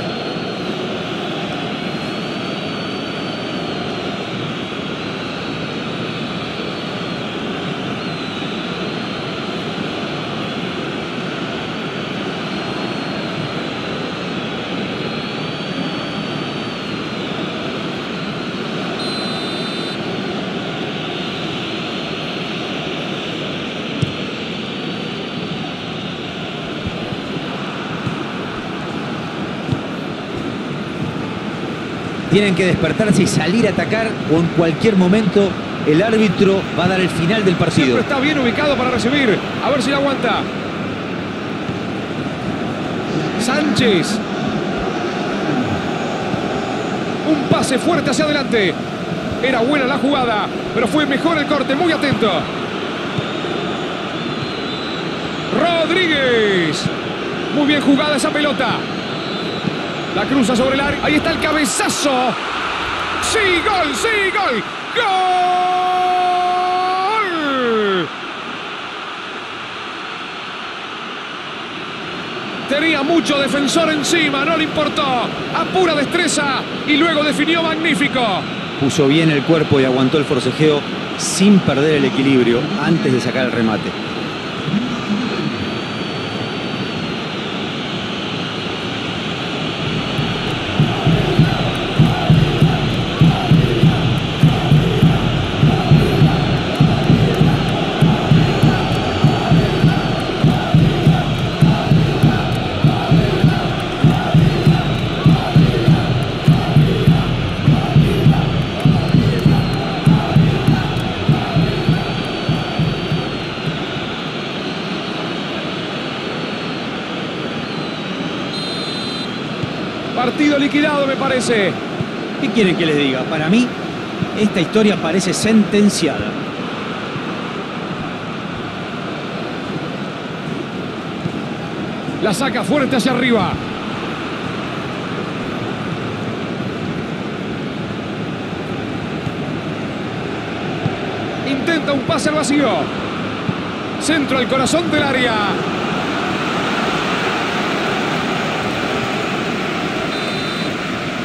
Tienen que despertarse y salir a atacar, o en cualquier momento el árbitro va a dar el final del partido. Siempre está bien ubicado para recibir. A ver si la aguanta. Sánchez. Un pase fuerte hacia adelante. Era buena la jugada, pero fue mejor el corte. Muy atento. Rodríguez. Muy bien jugada esa pelota. La cruza sobre el área. Ahí está el cabezazo. ¡Sí, gol! ¡Sí, gol! ¡Gol! Tenía mucho defensor encima, no le importó. A pura destreza y luego definió magnífico. Puso bien el cuerpo y aguantó el forcejeo sin perder el equilibrio antes de sacar el remate. Partido liquidado, me parece. ¿Qué quieren que les diga? Para mí, esta historia parece sentenciada. La saca fuerte hacia arriba. Intenta un pase al vacío. Centro al corazón del área.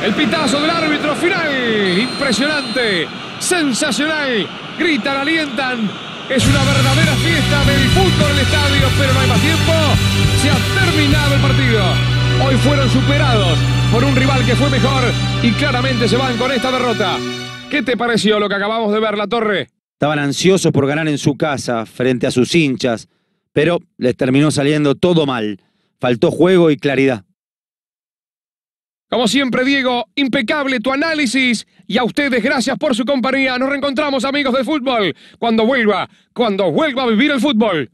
El pitazo del árbitro final, impresionante, sensacional, gritan, alientan. Es una verdadera fiesta del fútbol en el estadio, pero no hay más tiempo. Se ha terminado el partido. Hoy fueron superados por un rival que fue mejor y claramente se van con esta derrota. ¿Qué te pareció lo que acabamos de ver, La Torre? Estaban ansiosos por ganar en su casa, frente a sus hinchas, pero les terminó saliendo todo mal. Faltó juego y claridad. Como siempre, Diego, impecable tu análisis. Y a ustedes, gracias por su compañía. Nos reencontramos, amigos del fútbol, cuando vuelva a vivir el fútbol.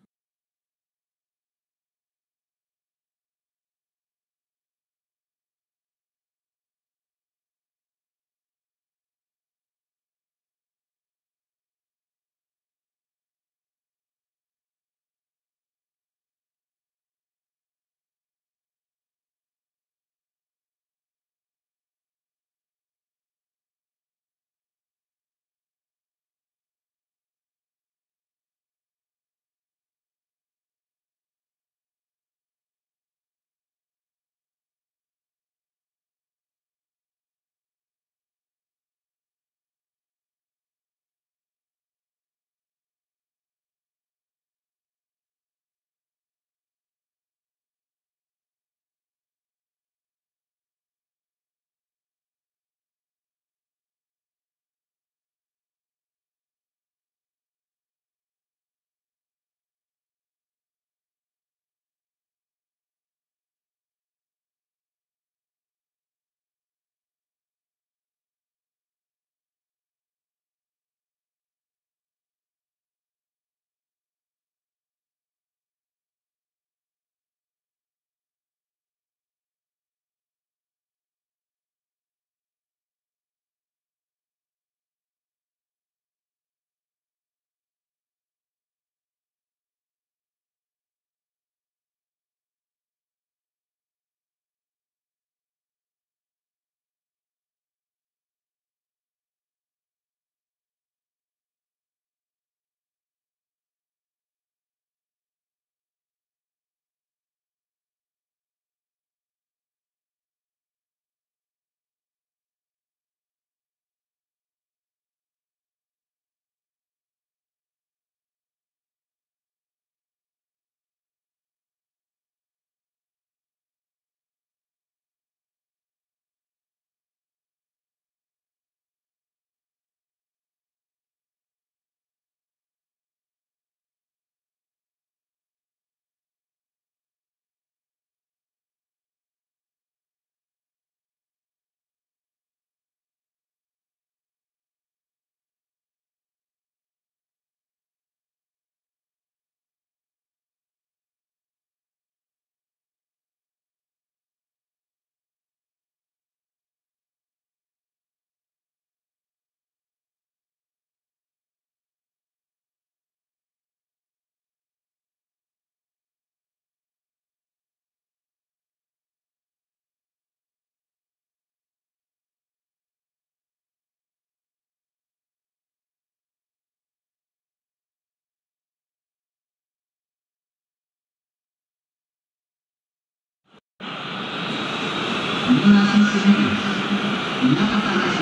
no nacen sin ellos. Nada para